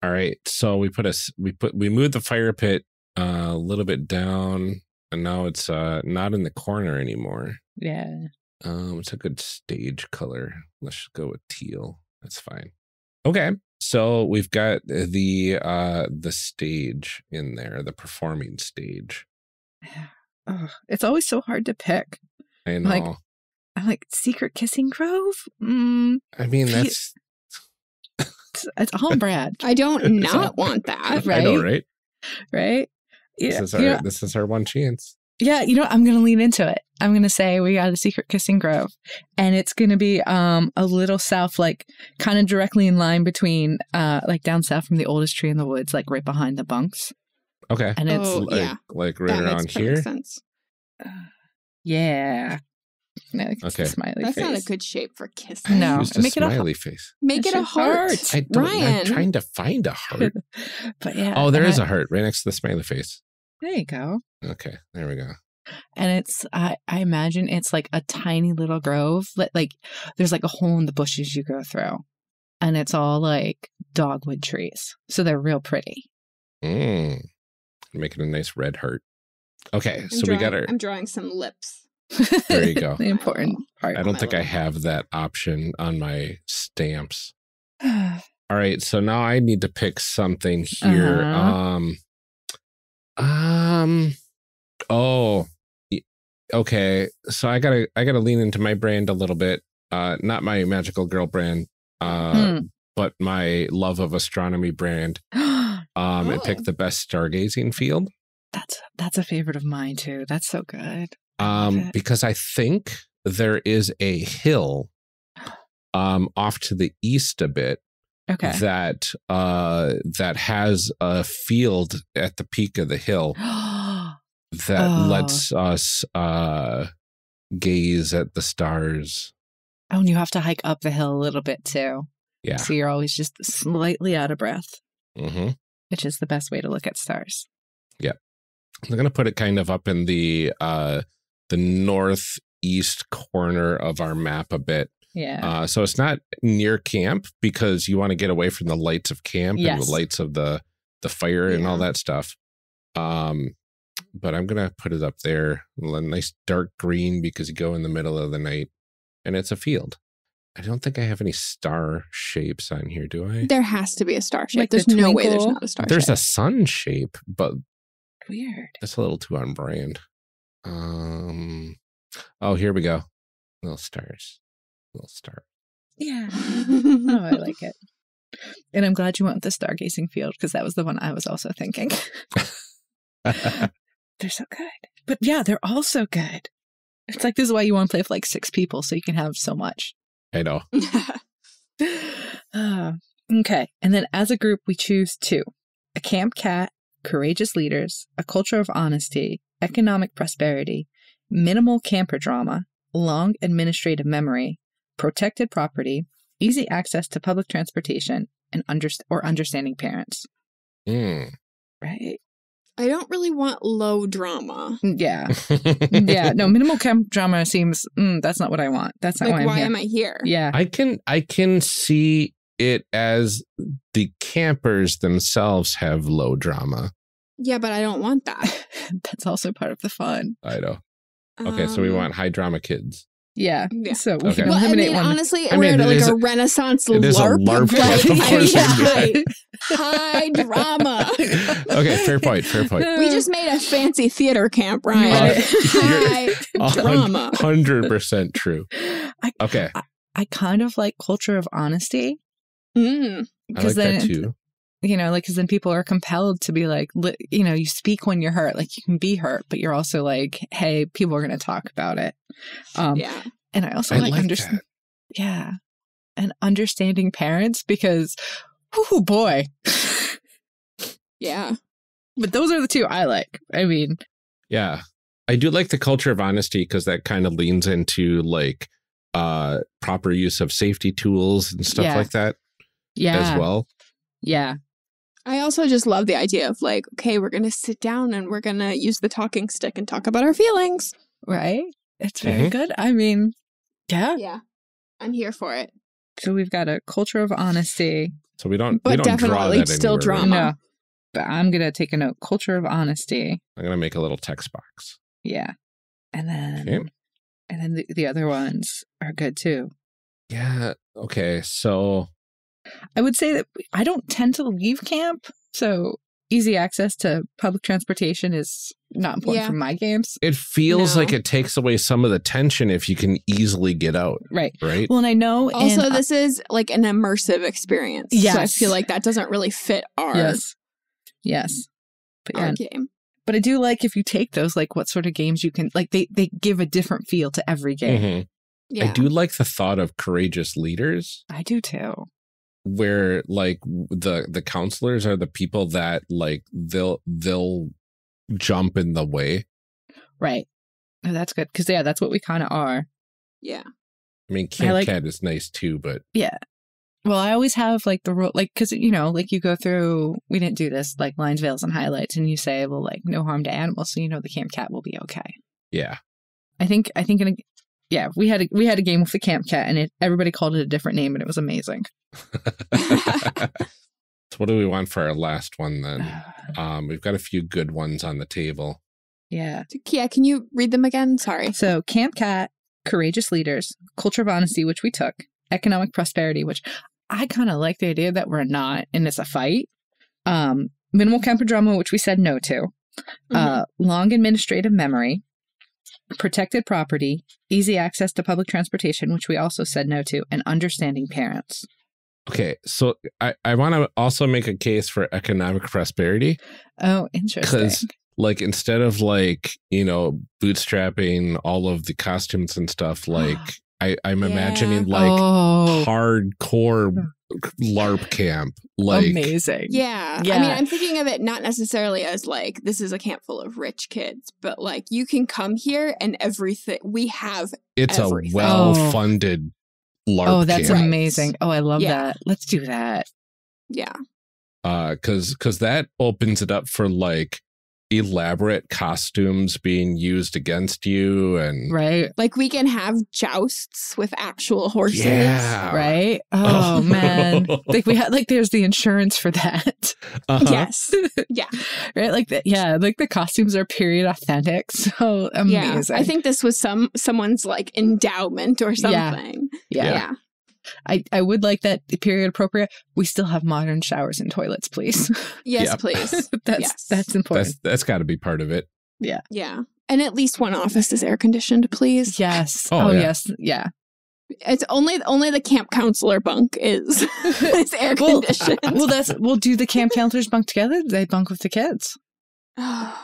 All right. So we put a, we put, we moved the fire pit Uh, a little bit down, and now it's uh not in the corner anymore. Yeah. Um, it's a good stage color. Let's just go with teal. That's fine. Okay, so we've got the uh the stage in there, the performing stage. Oh, it's always so hard to pick. I know. Like, I'm like Secret Kissing Grove. Mm, I mean, that's it's, it's all Brad. I don't not want that. Right? I know, right? Right. Yeah, this is, our, you know, this is our one chance. Yeah, you know, I'm going to lean into it. I'm going to say we got a Secret Kissing Grove, and it's going to be um a little south, like kind of directly in line between uh like down south from the Oldest Tree in the Woods, like right behind the bunks. Okay, and it's oh, like, yeah. like right that around makes here. Sense. Uh, yeah, No, it's okay. A smiley That's face. Not a good shape for kissing. No, just make a smiley it a face. Make That's it a heart. heart. I don't, Ryan. I'm trying to find a heart. But yeah, oh, there is I, a heart right next to the smiley face. There you go. Okay, there we go. And it's, I, I imagine it's like a tiny little grove. Like there's like a hole in the bushes you go through, and it's all like dogwood trees. So they're real pretty. Mm. Make it a nice red heart. Okay, I'm so drawing, we got our. I'm drawing some lips. There you go. The important part. I don't think I have that option on my stamps. All right, so now I need to pick something here. Uh-huh. Um, um, oh, okay. So I gotta, I gotta lean into my brand a little bit. Uh, not my magical girl brand, uh, mm. but my love of astronomy brand. um, oh. And pick the best stargazing field. That's that's a favorite of mine too. That's so good. Um, because I think there is a hill um, off to the east a bit okay. that uh, that has a field at the peak of the hill that oh. lets us uh, gaze at the stars. Oh, and you have to hike up the hill a little bit too. Yeah. So you're always just slightly out of breath, mm-hmm. which is the best way to look at stars. Yeah. I'm going to put it kind of up in the... Uh, the northeast corner of our map a bit. Yeah. Uh, so it's not near camp because you want to get away from the lights of camp yes. and the lights of the, the fire yeah. and all that stuff. Um, but I'm going to put it up there. A nice dark green because you go in the middle of the night and it's a field. I don't think I have any star shapes on here, do I? There has to be a star shape. Like there's the no way there's not a star there's shape. There's a sun shape, but weird. That's a little too on brand. Um, oh, here we go. Little stars. Little star. Yeah. Oh, I like it. And I'm glad you went with the stargazing field because that was the one I was also thinking. They're so good. But yeah, they're all so good. It's like, this is why you want to play with like six people so you can have so much. I know. uh, okay. And then as a group, we choose two. A camp cat, courageous leaders, a culture of honesty, economic prosperity, minimal camper drama, long administrative memory, protected property, easy access to public transportation, and under or understanding parents. Mm. Right. I don't really want low drama. Yeah. Yeah. No, minimal camp drama seems, mm, that's not what I want. That's not like, why, why I'm here. am I here? Yeah. I can, I can see it as the campers themselves have low drama. Yeah, but I don't want that. That's also part of the fun. I know. Okay, um, so we want high drama kids. Yeah. yeah. So we okay. can eliminate well, I mean, one. Honestly, I mean, we're like a, a Renaissance LARP. It is a LARP. Like, yeah. High drama. Okay, fair point, fair point. We just made a fancy theater camp, Ryan. Uh, high drama. one hundred percent true. I, okay. I, I kind of like culture of honesty. Mm. I like then that too. You know, like, because then people are compelled to be like, li you know, you speak when you're hurt. Like, you can be hurt, but you're also like, hey, people are going to talk about it. Um, yeah. And I also I like, like understand. Yeah. And understanding parents because, oh boy. Yeah. But those are the two I like. I mean. Yeah. I do like the culture of honesty because that kind of leans into like uh, proper use of safety tools and stuff yeah. like that. Yeah. As well. Yeah. I also just love the idea of like, okay, we're going to sit down and we're going to use the talking stick and talk about our feelings. Right? It's very mm-hmm. good. I mean, yeah. Yeah. I'm here for it. So we've got a culture of honesty. So we don't, but we don't definitely draw that still anywhere, drama. Right? No. But I'm going to take a note. Culture of honesty. I'm going to make a little text box. Yeah. And then, okay. and then the, the other ones are good too. Yeah. Okay. So. I would say that I don't tend to leave camp, so easy access to public transportation is not important yeah. for my games. It feels no. like it takes away some of the tension if you can easily get out. Right. Right. Well, and I know. Also, in, this is like an immersive experience. Yes. So I feel like that doesn't really fit our, yes. Yes. But our yeah. game. But I do like if you take those, like what sort of games you can, like they, they give a different feel to every game. Mm-hmm. Yeah. I do like the thought of courageous leaders. I do too. Where like the the counselors are the people that like they'll they'll jump in the way, right? Oh, that's good because yeah, that's what we kind of are. Yeah. I mean, Camp I like, Cat is nice too, but. Yeah. Well, I always have like the role, like, because, you know, like you go through, we didn't do this, like lines, veils, and highlights, and you say, well, like, no harm to animals, so you know the Camp Cat will be okay. Yeah. I think, I think, in a, yeah, we had, a, we had a game with the Camp Cat, and it, everybody called it a different name, and it was amazing. So what do we want for our last one then? Um, we've got a few good ones on the table. Yeah. Yeah, can you read them again? Sorry. So Camp Cat, Courageous Leaders, Culture of Honesty, which we took, Economic Prosperity, which I kind of like the idea that we're not, and it's a fight. Um, Minimal Campodrama, which we said no to. Mm-hmm. uh, long Administrative Memory, Protected Property, Easy Access to Public Transportation, which we also said no to, and Understanding Parents. Okay, so I, I want to also make a case for Economic Prosperity. Oh, interesting. Because, like, instead of, like, you know, bootstrapping all of the costumes and stuff, like, I, I'm yeah. imagining, like, oh. hardcore LARP camp. Like, amazing. Yeah. yeah. I mean, I'm thinking of it not necessarily as, like, this is a camp full of rich kids, but, like, you can come here and everything, we have It's everything. a well-funded oh. LARP oh, that's camp. amazing. Oh, I love yeah. that. Let's do that. Yeah. Uh, cause, cause that opens it up for like elaborate costumes being used against you, and right. Like we can have jousts with actual horses. Yeah. Right. Oh, oh man. Like we had, like there's the insurance for that. Uh-huh. Yes. Yeah. Right. Like that. Yeah. Like the costumes are period authentic. So amazing. Yeah. I think this was some, someone's like endowment or something. Yeah. Yeah. yeah. yeah. I, I would like that period appropriate. We still have modern showers and toilets, please. Yes, yep. please. that's yes. that's important. That's, that's got to be part of it. Yeah. Yeah. And at least one office is air conditioned, please. Yes. Oh, oh yeah. yes. Yeah. It's only only the camp counselor bunk is it's air conditioned. Well, well, that's we'll do the camp counselors bunk together. They bunk with the kids. Let's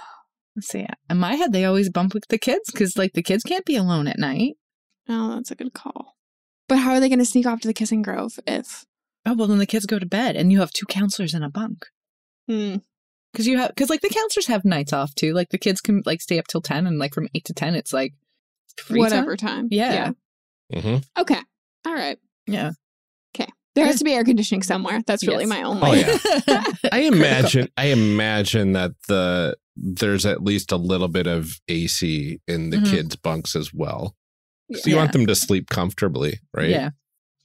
see. In my head, they always bunk with the kids because like the kids can't be alone at night. Oh, that's a good call. But how are they going to sneak off to the Kissing Grove if... Oh, well, then the kids go to bed and you have two counselors in a bunk. Hmm. Because you have, because like the counselors have nights off too. Like the kids can like stay up till ten, and like from eight to ten, it's like free whatever time. time. Yeah. yeah. Mm-hmm. Okay. All right. Yeah. Okay. There has to be air conditioning somewhere. That's really yes. my only. Oh, yeah. I imagine, I imagine that the there's at least a little bit of A C in the mm-hmm. kids' bunks as well. So you yeah. want them to sleep comfortably, right? Yeah.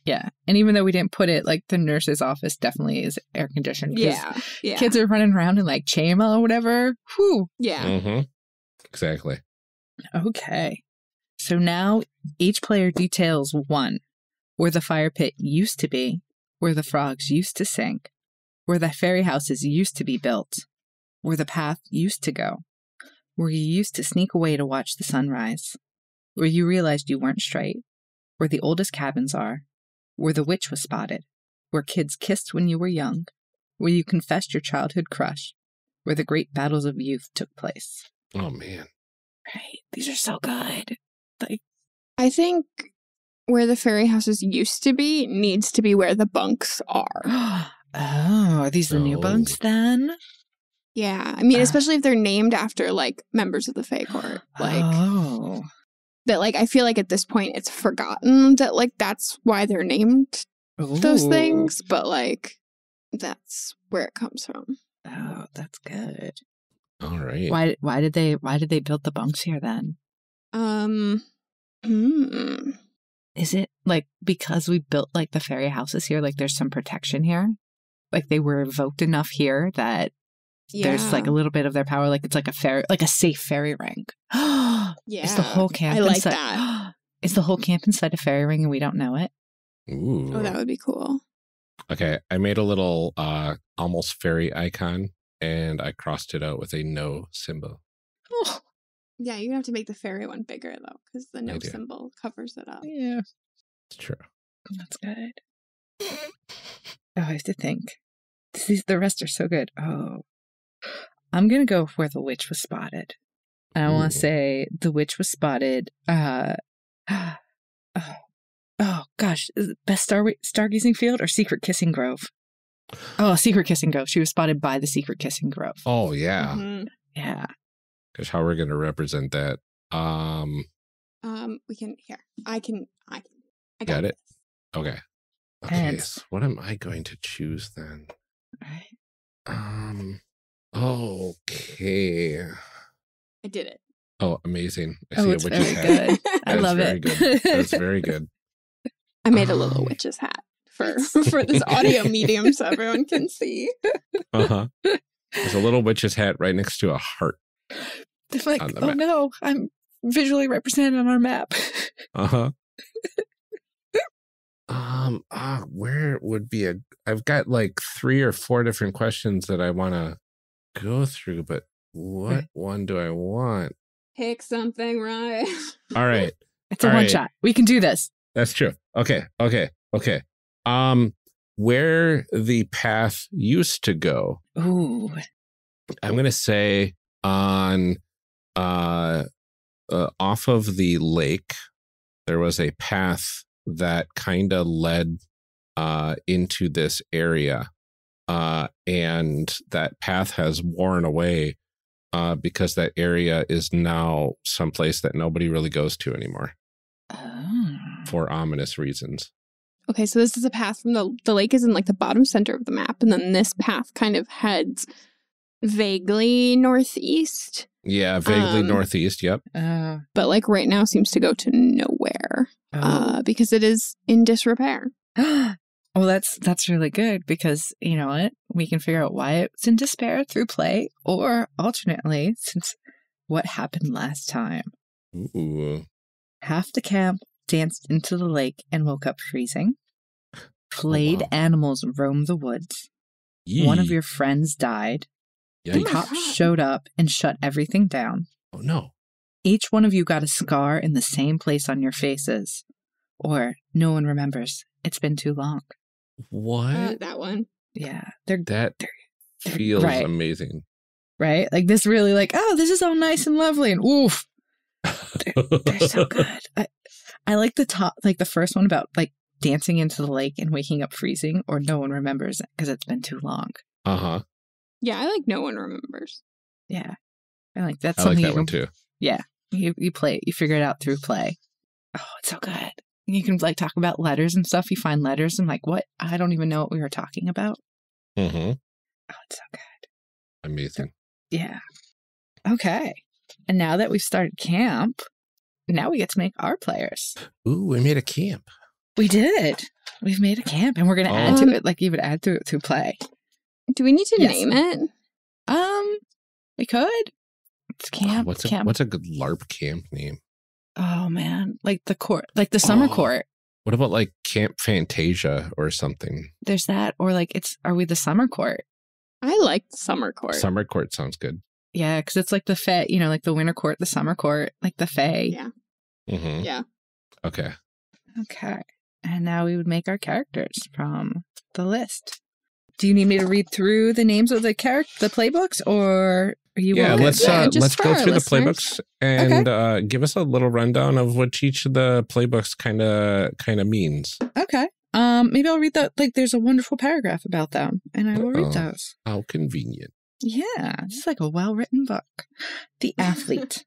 Yeah. And even though we didn't put it, like the nurse's office definitely is air conditioned. Yeah. yeah. Kids are running around in like Chayma or whatever. Whew. Yeah. Mm-hmm. Exactly. Okay. So now each player details one, where the fire pit used to be, where the frogs used to sink, where the fairy houses used to be built, where the path used to go, where you used to sneak away to watch the sunrise. Where you realized you weren't straight, where the oldest cabins are, where the witch was spotted, where kids kissed when you were young, where you confessed your childhood crush, where the great battles of youth took place. Oh, man. Right. These are so good. Like, I think where the fairy houses used to be needs to be where the bunks are. Oh, are these the oh. new bunks then? Yeah. I mean, uh. especially if they're named after, like, members of the Fae Court. Like, oh. That, like, I feel like at this point it's forgotten that, like, that's why they're named Ooh. those things. But, like, that's where it comes from. Oh, that's good. All right. Why Why did they Why did they build the bunks here then? Um, mm. Is it, like, because we built, like, the fairy houses here, like, there's some protection here? Like, they were evoked enough here that... Yeah. There's like a little bit of their power, like it's like a fairy, like a safe fairy ring. yeah, it's the whole camp. I like inside. that. It's the whole camp inside a fairy ring, and we don't know it. Ooh. Oh, that would be cool. Okay, I made a little uh, almost fairy icon, and I crossed it out with a no symbol. Oh. Yeah, you're gonna have to make the fairy one bigger though, because the no symbol covers it up. Yeah, it's true. That's good. Oh, I have to think. This is, the rest are so good. Oh. I'm going to go where the witch was spotted. I want to say the witch was spotted. Uh, oh, oh, gosh. Best star stargazing field or Secret Kissing Grove? Oh, Secret Kissing Grove. She was spotted by the Secret Kissing Grove. Oh, yeah. Mm-hmm. Yeah. Because how we're going to represent that. Um, Um, we can here. I can. I can. I got, got it. This. Okay. Okay. So what am I going to choose then? All right. Um. Okay. I did it. Oh, amazing! I oh, see it's a witch's very hat. Good. I love very it. Good. That's very good. I made a little um, witch's hat for for this audio medium, so everyone can see. Uh huh. There's a little witch's hat right next to a heart. They're like, on the oh map. No, I'm visually represented on our map. Uh huh. um, ah, uh, where would be a? I've got like three or four different questions that I want to go through, but what right. one do I want? Pick something, right? All right, it's a All one right. shot. We can do this. That's true. Okay, okay, okay. Um, where the path used to go. Ooh. I'm gonna say on, uh, uh, off of the lake, there was a path that kind of led, uh, into this area, uh, and that path has worn away, uh, because that area is now someplace that nobody really goes to anymore. Oh. For ominous reasons. Okay, so this is a path from the the lake is in like the bottom center of the map, and then this path kind of heads vaguely northeast. Yeah, vaguely um, northeast, yep. Uh, but like right now seems to go to nowhere oh. uh, because it is in disrepair. Well, that's that's really good because, you know what, we can figure out why it's in despair through play or alternately since what happened last time. Ooh. Half the camp danced into the lake and woke up freezing. Flayed oh, wow. animals roamed the woods. Yee. One of your friends died. Yikes. The cops showed up and shut everything down. Oh, no. Each one of you got a scar in the same place on your faces. Or no one remembers. It's been too long. What? Uh, that one. Yeah. They're, that they're, they're, feels right. amazing. Right? Like this really like, oh, this is all nice and lovely. And oof. They're, they're so good. I, I like the top, like the first one about like dancing into the lake and waking up freezing, or no one remembers because it's been too long. Uh huh. Yeah, I like no one remembers. Yeah, I like that's I something like that you one can, too. Yeah, you you play, you figure it out through play. Oh, it's so good. You can like talk about letters and stuff. You find letters and like what I don't even know what we were talking about. Mm-hmm. Oh, it's so good. Amazing. So, yeah. Okay, and now that we've started camp. Now we get to make our players. Ooh, we made a camp. We did. We've made a camp, and we're going to um, add to it like you would add to it through play. Do we need to yes. name it? Um, we could. It's camp. Oh, what's, camp. A, what's a good LARP camp name? Oh, man. Like the court, like the summer oh, court. What about like Camp Fantasia or something? There's that. Or like it's, are we the summer court? I like the summer court. Summer court sounds good. Yeah, because it's like the Phae, you know, like the winter court, the summer court, like the Phae. Yeah. Mm-hmm. Yeah. Okay. Okay. And now we would make our characters from the list. Do you need me to read through the names of the character, the playbooks, or are you? Yeah, welcome? let's uh, yeah, let's go through listeners. the playbooks and okay. uh, give us a little rundown of what each of the playbooks kind of kind of means. Okay. Um, maybe I'll read that. Like, there's a wonderful paragraph about them, and I will Uh-oh. read those. How convenient. Yeah, this is like a well-written book. The athlete.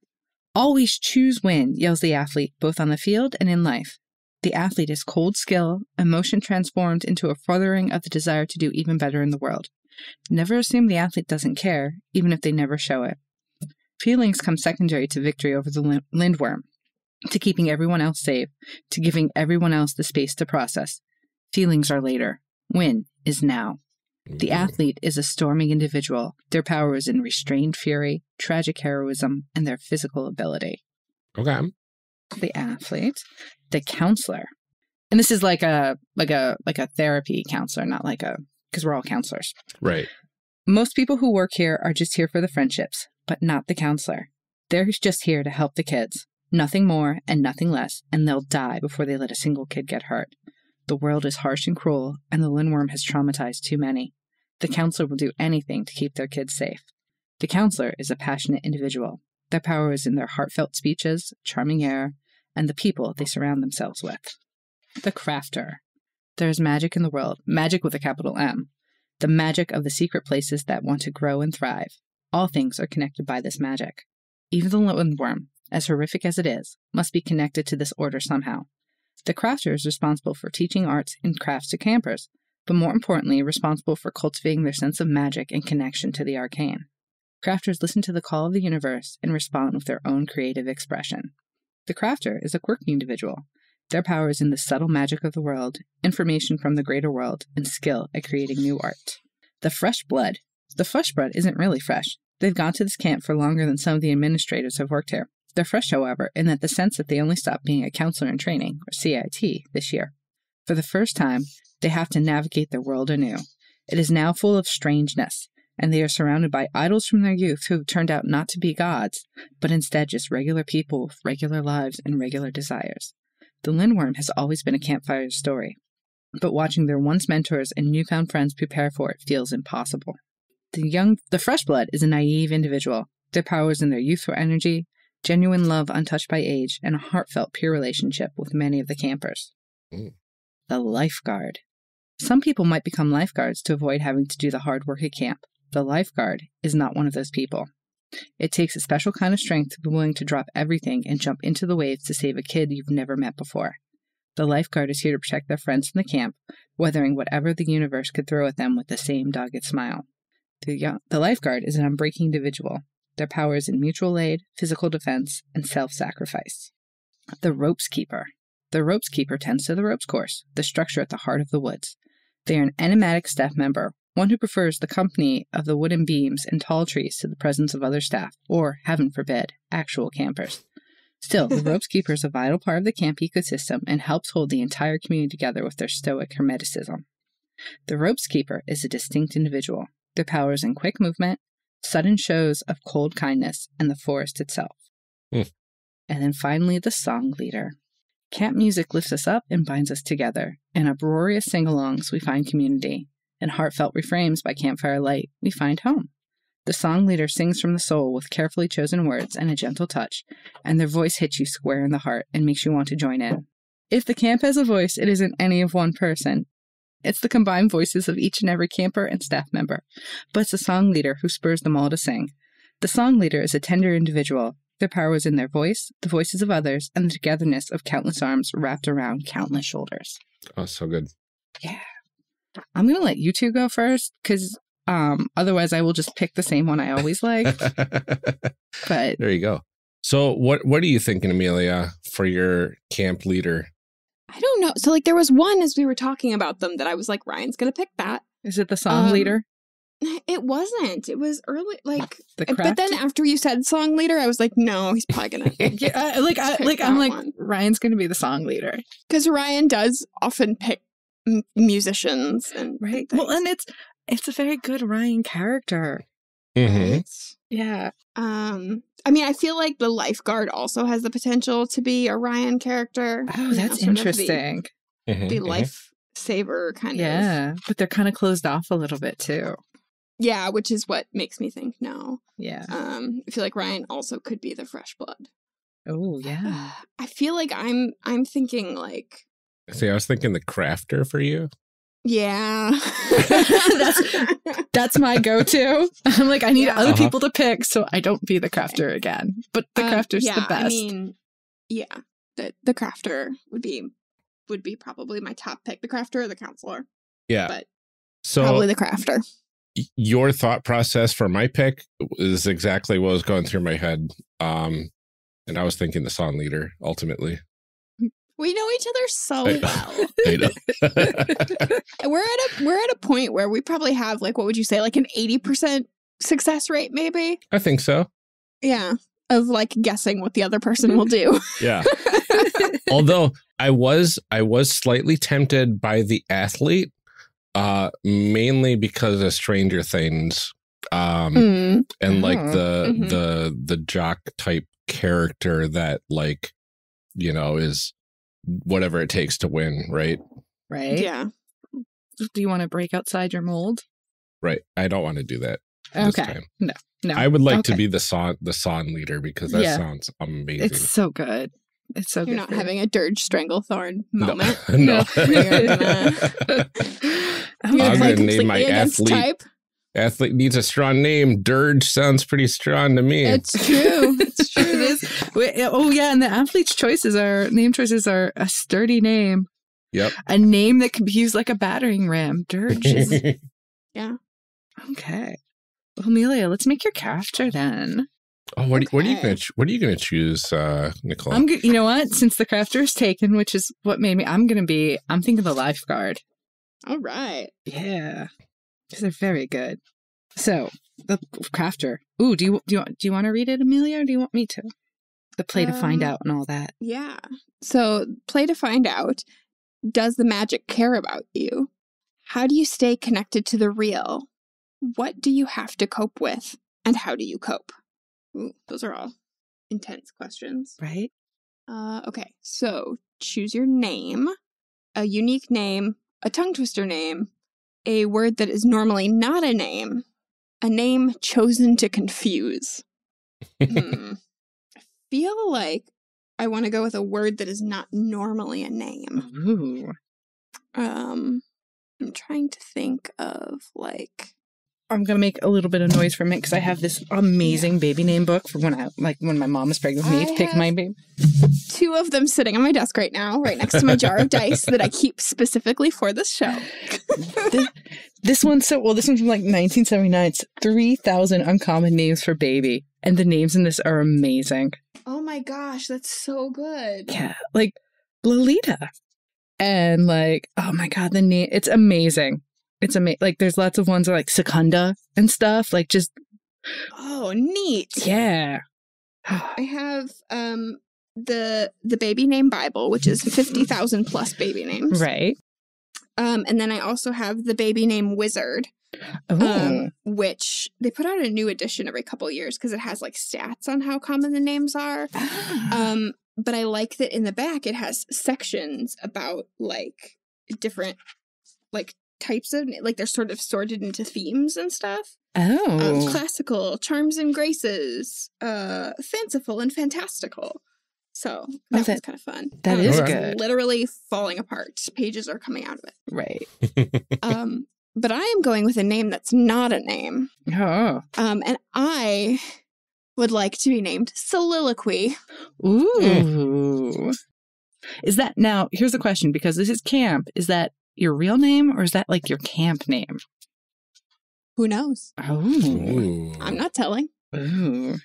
Always choose win, yells the athlete, both on the field and in life. The athlete is cold skill, emotion transformed into a furthering of the desire to do even better in the world. Never assume the athlete doesn't care, even if they never show it. Feelings come secondary to victory over the lindworm, to keeping everyone else safe, to giving everyone else the space to process. Feelings are later. Win is now. The athlete is a storming individual. Their power is in restrained fury, tragic heroism, and their physical ability. Okay. The athlete, the counselor, and this is like a like a like a therapy counselor, not like a because we're all counselors, right? Most people who work here are just here for the friendships, but not the counselor. They're just here to help the kids, nothing more and nothing less, and they'll die before they let a single kid get hurt. The world is harsh and cruel, and the lindworm has traumatized too many. The counselor will do anything to keep their kids safe. The counselor is a passionate individual. Their power is in their heartfelt speeches, charming air, and the people they surround themselves with. The crafter. There is magic in the world, magic with a capital M. The magic of the secret places that want to grow and thrive. All things are connected by this magic. Even the lindworm, as horrific as it is, must be connected to this order somehow. The crafter is responsible for teaching arts and crafts to campers, but more importantly, responsible for cultivating their sense of magic and connection to the arcane. Crafters listen to the call of the universe and respond with their own creative expression. The crafter is a quirky individual. Their power is in the subtle magic of the world, information from the greater world, and skill at creating new art. The fresh blood. The fresh blood isn't really fresh. They've gone to this camp for longer than some of the administrators have worked here. They're fresh, however, in that the sense that they only stopped being a counselor in training, or C I T, this year. For the first time, they have to navigate the world anew. It is now full of strangeness, and they are surrounded by idols from their youth who have turned out not to be gods, but instead just regular people with regular lives and regular desires. The Lindworm has always been a campfire story, but watching their once mentors and newfound friends prepare for it feels impossible. The young, the fresh blood is a naive individual. Their power is in their youthful energy, genuine love untouched by age, and a heartfelt peer relationship with many of the campers. Mm. The lifeguard. Some people might become lifeguards to avoid having to do the hard work at camp. The lifeguard is not one of those people. It takes a special kind of strength to be willing to drop everything and jump into the waves to save a kid you've never met before. The lifeguard is here to protect their friends in the camp, weathering whatever the universe could throw at them with the same dogged smile. The, young, the lifeguard is an unbreaking individual. Their power is in mutual aid, physical defense, and self-sacrifice. The ropes keeper. The ropes keeper tends to the ropes course, the structure at the heart of the woods. They are an enigmatic staff member, one who prefers the company of the wooden beams and tall trees to the presence of other staff, or, heaven forbid, actual campers. Still, the ropes keeper is a vital part of the camp ecosystem and helps hold the entire community together with their stoic hermeticism. The ropes keeper is a distinct individual. Their power is in quick movement, sudden shows of cold kindness, and the forest itself. Mm. And then finally, the song leader. Camp music lifts us up and binds us together. In uproarious sing-alongs, we find community. In heartfelt refrains by campfire light, we find home. The song leader sings from the soul with carefully chosen words and a gentle touch, and their voice hits you square in the heart and makes you want to join in. If the camp has a voice, it isn't any of one person. It's the combined voices of each and every camper and staff member, but it's the song leader who spurs them all to sing. The song leader is a tender individual. Their power is in their voice, the voices of others, and the togetherness of countless arms wrapped around countless shoulders. Oh, so good. Yeah. I'm going to let you two go first, because um, otherwise I will just pick the same one I always like. But there you go. So what what are you thinking, Amelia, for your camp leader? I don't know. So like there was one as we were talking about them that I was like, Ryan's going to pick that. Is it the song um, leader? It wasn't. It was early, like, the but then after you said song leader, I was like, no, he's probably going to. Yeah, like, I, like I'm like, one. Ryan's going to be the song leader. Because Ryan does often pick musicians and right and well and it's it's a very good Ryan character. Mm-hmm. Yeah. um I mean, I feel like the lifeguard also has the potential to be a Ryan character. Oh, that's you know, interesting. The, mm-hmm, the mm-hmm. life saver kind yeah, of yeah but they're kind of closed off a little bit too, yeah which is what makes me think no. yeah um I feel like Ryan also could be the fresh blood. Oh yeah. uh, I feel like I'm I'm thinking like See, I was thinking the crafter for you. Yeah. that's that's my go-to. I'm like, I need yeah. other uh-huh. people to pick so I don't be the crafter again. But the um, crafter's yeah, the best. I mean, yeah, the, the crafter would be would be probably my top pick. The crafter or the counselor. Yeah. But so probably the crafter. Your thought process for my pick is exactly what was going through my head. Um, and I was thinking the song leader, ultimately. We know each other so well. I know. we're at a we're at a point where we probably have like what would you say like an eighty percent success rate maybe? I think so. Yeah, of like guessing what the other person will do. Yeah. Although I was I was slightly tempted by the athlete, uh, mainly because of Stranger Things, um, mm. and like mm. the mm-hmm. the the jock type character that like you know is. Whatever it takes to win, right? Right. Yeah. Do you want to break outside your mold? Right. I don't want to do that. Okay. This time. No. No. I would like okay. to be the song the song leader because that yeah. sounds amazing. It's so good. It's so You're good. You're not having a dirge stranglethorn moment. No. no. no. You're gonna, I'm gonna name my athlete. Type. Athlete needs a strong name. Dirge sounds pretty strong to me. It's true. It's true. It is. Wait, oh, yeah. And the athlete's choices are, name choices are a sturdy name. Yep. A name that can be used like a battering ram. Dirge is, yeah. Okay. Well, Amelia, let's make your character then. Oh, what, okay. do, what are you gonna what are you gonna choose, uh, Nicole? I'm you know what? Since the crafter is taken, which is what made me, I'm gonna be. I'm thinking the lifeguard. All right. Yeah, because they're very good. So the crafter. Ooh, do you do you do you want to read it, Amelia, or do you want me to? The play um, to find out and all that. Yeah. So play to find out. Does the magic care about you? How do you stay connected to the real? What do you have to cope with, and how do you cope? Ooh, those are all intense questions. Right. Uh, okay, so choose your name, a unique name, a tongue twister name, a word that is normally not a name, a name chosen to confuse. hmm. I feel like I want to go with a word that is not normally a name. Ooh. Um, I'm trying to think of, like... I'm going to make a little bit of noise from it because I have this amazing yeah. baby name book for when I, like, when my mom was pregnant with me I to pick my baby. Two of them sitting on my desk right now, right next to my jar of dice that I keep specifically for this show. this, this one's so, well, this one's from like nineteen seventy-nine. It's three thousand Uncommon Names for Baby. And the names in this are amazing. Oh my gosh, that's so good. Yeah, like Lolita. And like, oh my God, the name, it's amazing. It's amazing. Like, there's lots of ones that are like Secunda and stuff. Like, just. Oh, neat. Yeah. I have um the the baby name Bible, which is fifty thousand plus baby names. Right. Um, and then I also have the baby name Wizard, um, which they put out a new edition every couple years because it has like stats on how common the names are. um, but I like that in the back it has sections about like different like. types of, like, they're sort of sorted into themes and stuff. Oh. Um, classical, charms and graces, uh, fanciful and fantastical. So that, oh, that was kind of fun. That um, is good. Literally falling apart. Pages are coming out of it. Right. um, but I am going with a name that's not a name. Oh. Um, and I would like to be named Soliloquy. Ooh. Mm. Is that, now, here's the question, because this is camp, is that your real name, or is that like your camp name? Who knows? Oh, Ooh. I'm not telling. Ooh.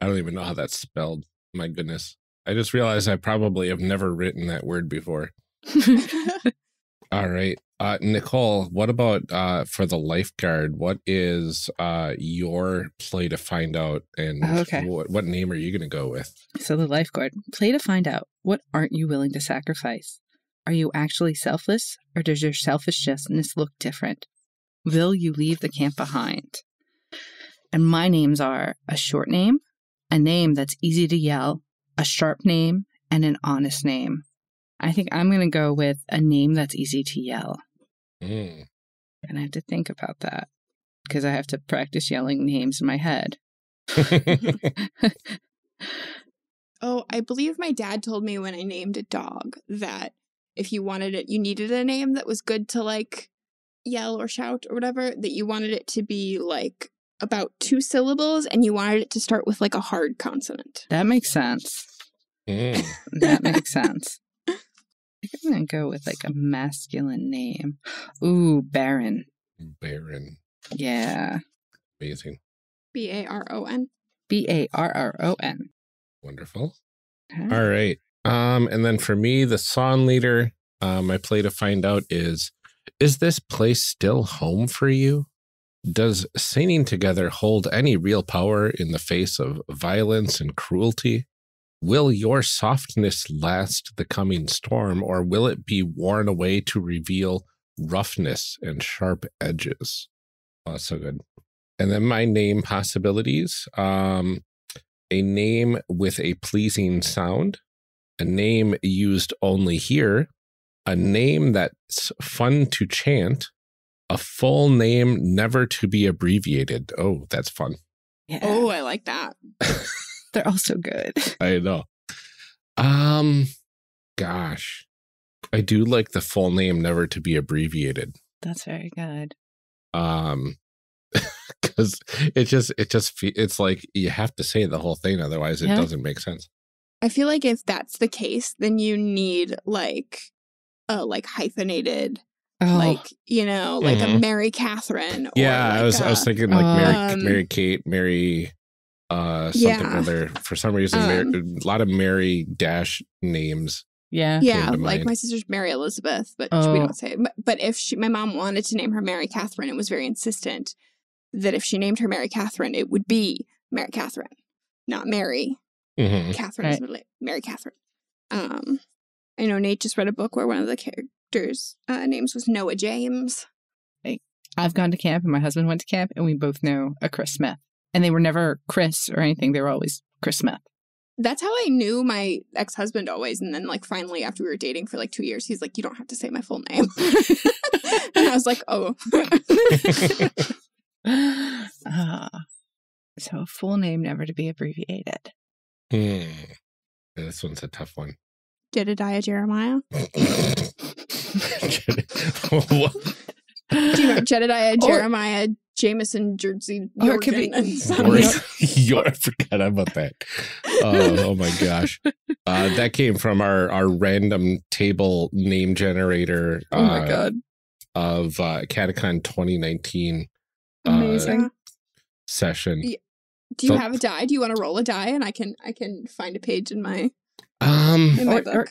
I don't even know how that's spelled. My goodness. I just realized I probably have never written that word before. All right. Uh, Nicole, what about uh, for the lifeguard? What is uh, your play to find out? And okay. what, what name are you going to go with? So the lifeguard, play to find out. What aren't you willing to sacrifice? Are you actually selfless, or does your selfishness look different? Will you leave the camp behind? And my names are a short name, a name that's easy to yell, a sharp name, and an honest name. I think I'm going to go with a name that's easy to yell. Mm. And I have to think about that because I have to practice yelling names in my head. Oh, I believe my dad told me when I named a dog that if you wanted it, you needed a name that was good to, like, yell or shout or whatever, that you wanted it to be, like, about two syllables, and you wanted it to start with, like, a hard consonant. That makes sense. Mm. That makes sense. I think I'm going to go with, like, a masculine name. Ooh, Barron. Barron. Yeah. Amazing. B A R O N. B A R R O N. Wonderful. All right. All right. Um, and then for me, the song leader, uh, my play to find out is, is this place still home for you? Does singing together hold any real power in the face of violence and cruelty? Will your softness last the coming storm, or will it be worn away to reveal roughness and sharp edges? Oh, so good. And then my name possibilities, um, a name with a pleasing sound. A name used only here, a name that's fun to chant, a full name never to be abbreviated. Oh, that's fun. Yeah. Oh, I like that. They're all so good. I know. Um, gosh, I do like the full name never to be abbreviated. That's very good. Um, because it just it just it's like you have to say the whole thing, otherwise it yeah. doesn't make sense. I feel like if that's the case, then you need like a like hyphenated, oh. like you know, like mm-hmm. a Mary Catherine. Or yeah, like I was a, I was thinking like Mary um, Mary Kate Mary. Uh, something yeah. other for some reason, um, Mary, a lot of Mary dash names. Yeah, yeah. Like mind. My sister's Mary Elizabeth, but oh. we don't say. But, but if she, my mom wanted to name her Mary Catherine, it was very insistent that if she named her Mary Catherine, it would be Mary Catherine, not Mary. Mm-hmm. Catherine right. is middle name. Mary Catherine. Um, I know Nate just read a book where one of the characters' uh, names was Noah James. I've gone to camp, and my husband went to camp, and we both know a Chris Smith. And they were never Chris or anything. They were always Chris Smith. That's how I knew my ex-husband always. And then, like, finally, after we were dating for, like, two years, he's like, you don't have to say my full name. And I was like, oh. uh, so a full name never to be abbreviated. Mm. Yeah, this one's a tough one. Jedediah Jeremiah. Do you know Jedediah Jeremiah? Or Jameson, Jersey, Jordan, or could be, and York. I forgot about that. Oh, oh my gosh. Uh, that came from our, our random table name generator uh, oh my God. of uh, Catacon twenty nineteen uh, session. Yeah. Do you so, have a die? Do you want to roll a die? And I can I can find a page in my, um, in my or, book. Or,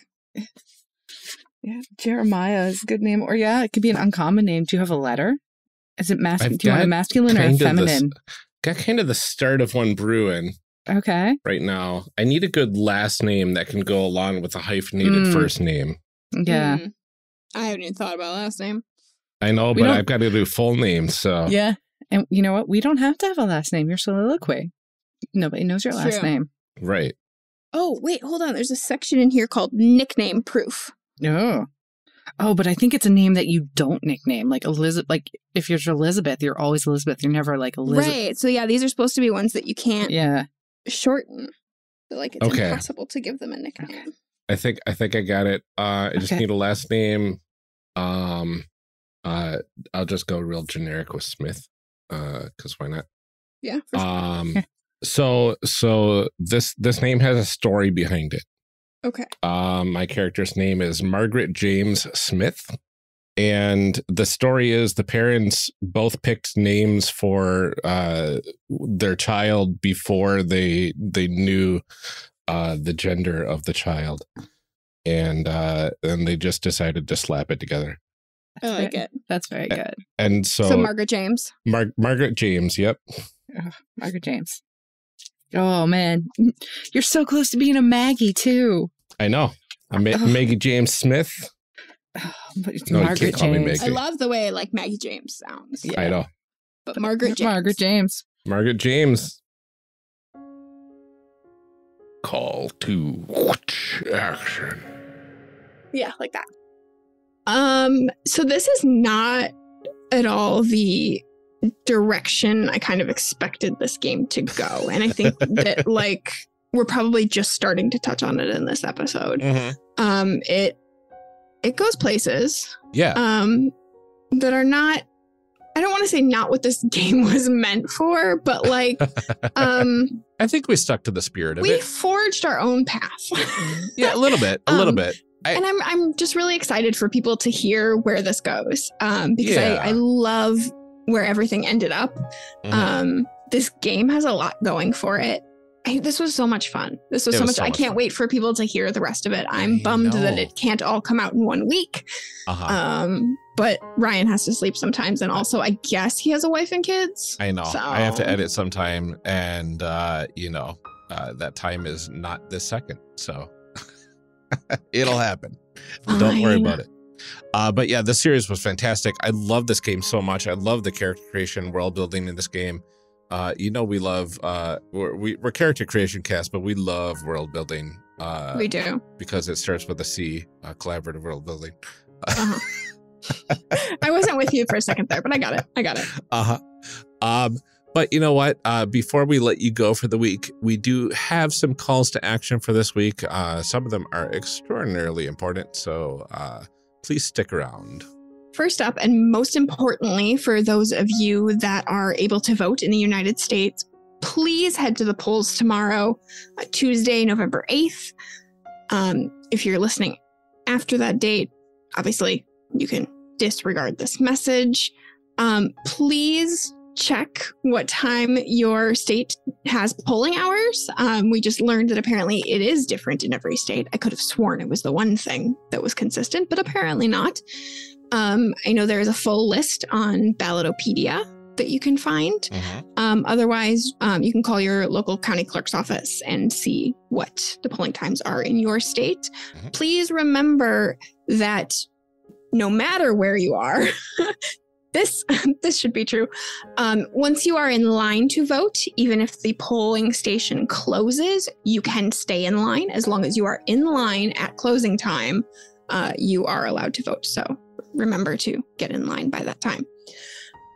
yeah, Jeremiah is a good name. Or yeah, it could be an uncommon name. Do you have a letter? Is it masculine? Do you want a masculine or a feminine? The, got kind of the start of one brewing. Okay. Right now. I need a good last name that can go along with a hyphenated mm. first name. Yeah. Mm. I haven't even thought about last name. I know, we but I've got to do full names, so. Yeah. And you know what? We don't have to have a last name. You're Soliloquy. Nobody knows your last True. name. Right. Oh, wait, hold on. There's a section in here called nickname proof. No. Oh. Oh, but I think it's a name that you don't nickname. Like, Elizabeth, like if you're Elizabeth, you're always Elizabeth. You're never like Elizabeth. Right. So, yeah, these are supposed to be ones that you can't yeah. shorten. But, like, it's okay. impossible to give them a nickname. Okay. I think I think I got it. Uh, I okay. just need a last name. Um, uh, I'll just go real generic with Smith. Uh, because why not? Yeah. For sure. Um. so so this this name has a story behind it. Okay. Um, my character's name is Margaret James Smith. And the story is the parents both picked names for uh, their child before they they knew uh, the gender of the child. And uh, and they just decided to slap it together. I like it. That's very good. And so, so Margaret James. Mar Margaret James. Yep. Oh, Margaret James. Oh, man. You're so close to being a Maggie, too. I know. I'm Ma oh. Maggie James Smith. Oh, but it's no, Margaret James. I love the way like Maggie James sounds. Yeah. I know. But, but Margaret James. Margaret James. Margaret James. Call to action. Yeah, like that. Um. So this is not at all the direction I kind of expected this game to go. And I think that like we're probably just starting to touch on it in this episode. Mm-hmm. Um it it goes places. Yeah. Um that are not, I don't want to say not what this game was meant for, but like um I think we stuck to the spirit of we it. We forged our own path. Yeah, a little bit. A um, little bit. I, and I'm I'm just really excited for people to hear where this goes. Um because yeah. I, I love where everything ended up. Mm-hmm. Um, this game has a lot going for it. I, this was so much fun. This was it so was much. So I much can't fun. Wait for people to hear the rest of it. I'm I bummed know. that it can't all come out in one week. Uh-huh. Um, but Ryan has to sleep sometimes, and also I guess he has a wife and kids. I know. So. I have to edit sometime, and uh, you know uh, that time is not this second, so it'll happen. Fine. Don't worry about it. Uh, but yeah, this series was fantastic. I love this game so much. I love the character creation, world building in this game. Uh, you know, we love uh, we're, we, we're character creation cast, but we love world building. Uh, we do, because it starts with a C, uh, collaborative world building. Uh-huh. I wasn't with you for a second there, but I got it. I got it. Uh huh. Um, but you know what? Uh, before we let you go for the week, we do have some calls to action for this week. Uh, some of them are extraordinarily important, so. Uh, Please stick around. First up, and most importantly for those of you that are able to vote in the United States, please head to the polls tomorrow, Tuesday, November eighth. Um, if you're listening after that date, obviously you can disregard this message. Um, please check what time your state has polling hours. Um, we just learned that apparently it is different in every state. I could have sworn it was the one thing that was consistent, but apparently not. Um, I know there is a full list on Ballotopedia that you can find. Mm-hmm. Um, otherwise, um, you can call your local county clerk's office and see what the polling times are in your state. Mm-hmm. Please remember that no matter where you are, this this should be true. Um, once you are in line to vote, even if the polling station closes, you can stay in line. As long as you are in line at closing time, uh, you are allowed to vote. So remember to get in line by that time.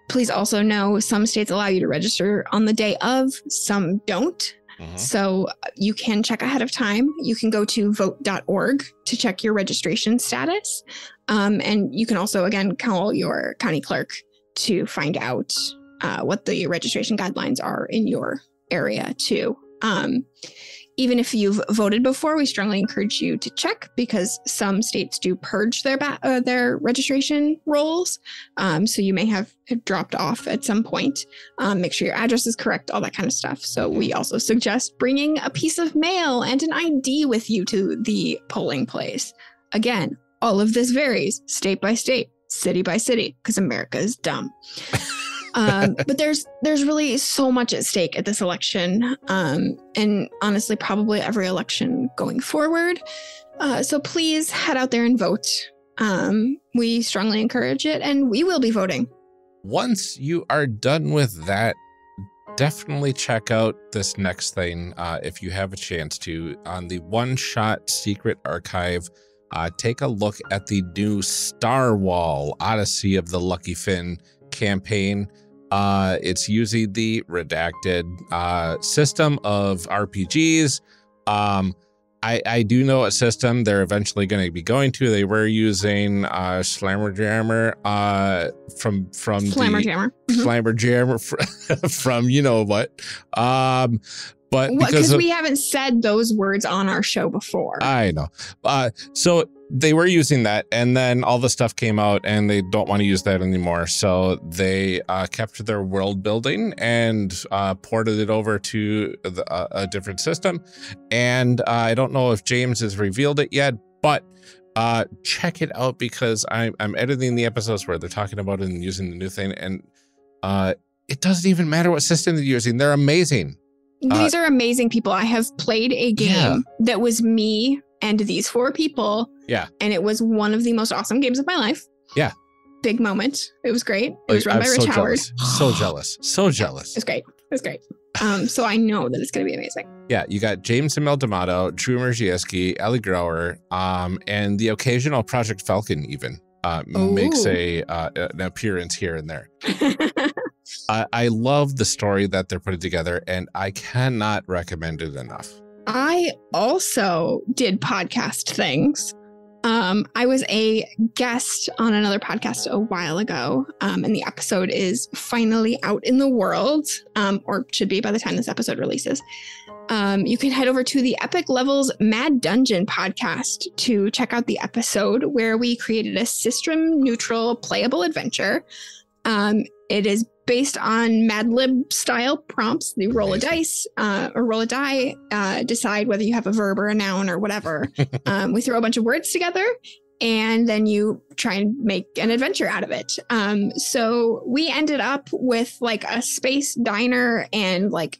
Please also know some states allow you to register on the day of, some don't. Mm-hmm. So you can check ahead of time. You can go to vote dot org to check your registration status. Um, and you can also, again, call your county clerk to find out uh, what the registration guidelines are in your area, too. Um, even if you've voted before, we strongly encourage you to check, because some states do purge their ba- uh, their registration rolls. Um, so you may have dropped off at some point. Um, make sure your address is correct, all that kind of stuff. So we also suggest bringing a piece of mail and an I D with you to the polling place. Again, all of this varies state by state, city by city, because America is dumb. Um, but there's there's really so much at stake at this election, um, and honestly, probably every election going forward. Uh, so please head out there and vote. Um, we strongly encourage it, and we will be voting. Once you are done with that, definitely check out this next thing uh, if you have a chance to. On the One Shot Secret Archive, uh, take a look at the new Starwhal: Odyssey of the Lucky Fin campaign. Uh, it's using the redacted uh, system of R P Gs. Um, I, I do know what system they're eventually going to be going to. They were using uh, Slammer Jammer uh, from from Slammer Jammer Slammer Jammer from, from you know what. Um, but well, because of, we haven't said those words on our show before. I know. Uh, so. They were using that, and then all the stuff came out and they don't want to use that anymore. So they uh, kept their world building and uh, ported it over to the, uh, a different system. And uh, I don't know if James has revealed it yet, but uh, check it out, because I'm, I'm editing the episodes where they're talking about it and using the new thing. And uh, it doesn't even matter what system they're using. They're amazing. These uh, are amazing people. I have played a game yeah. that was me and these four people. Yeah. And it was one of the most awesome games of my life. Yeah. Big moment. It was great. It was run I'm by Rich so Howard. Jealous. So jealous. So jealous. It was great. It was great. Um, so I know that it's going to be amazing. Yeah. You got James and Mel D'Amato, Drew Merzieski, Ellie Grower, um, and the occasional Project Falcon even uh, makes a uh, an appearance here and there. uh, I love the story that they're putting together, and I cannot recommend it enough. I also did podcast things. Um, I was a guest on another podcast a while ago, um, and the episode is finally out in the world, um, or should be by the time this episode releases. Um, you can head over to the Epic Levels Mad Dungeon podcast to check out the episode where we created a system-neutral playable adventure. Um, it is based on Mad Lib style prompts. You roll a dice uh, or roll a die, uh, decide whether you have a verb or a noun or whatever. um, we throw a bunch of words together and then you try and make an adventure out of it. Um, so we ended up with like a space diner and like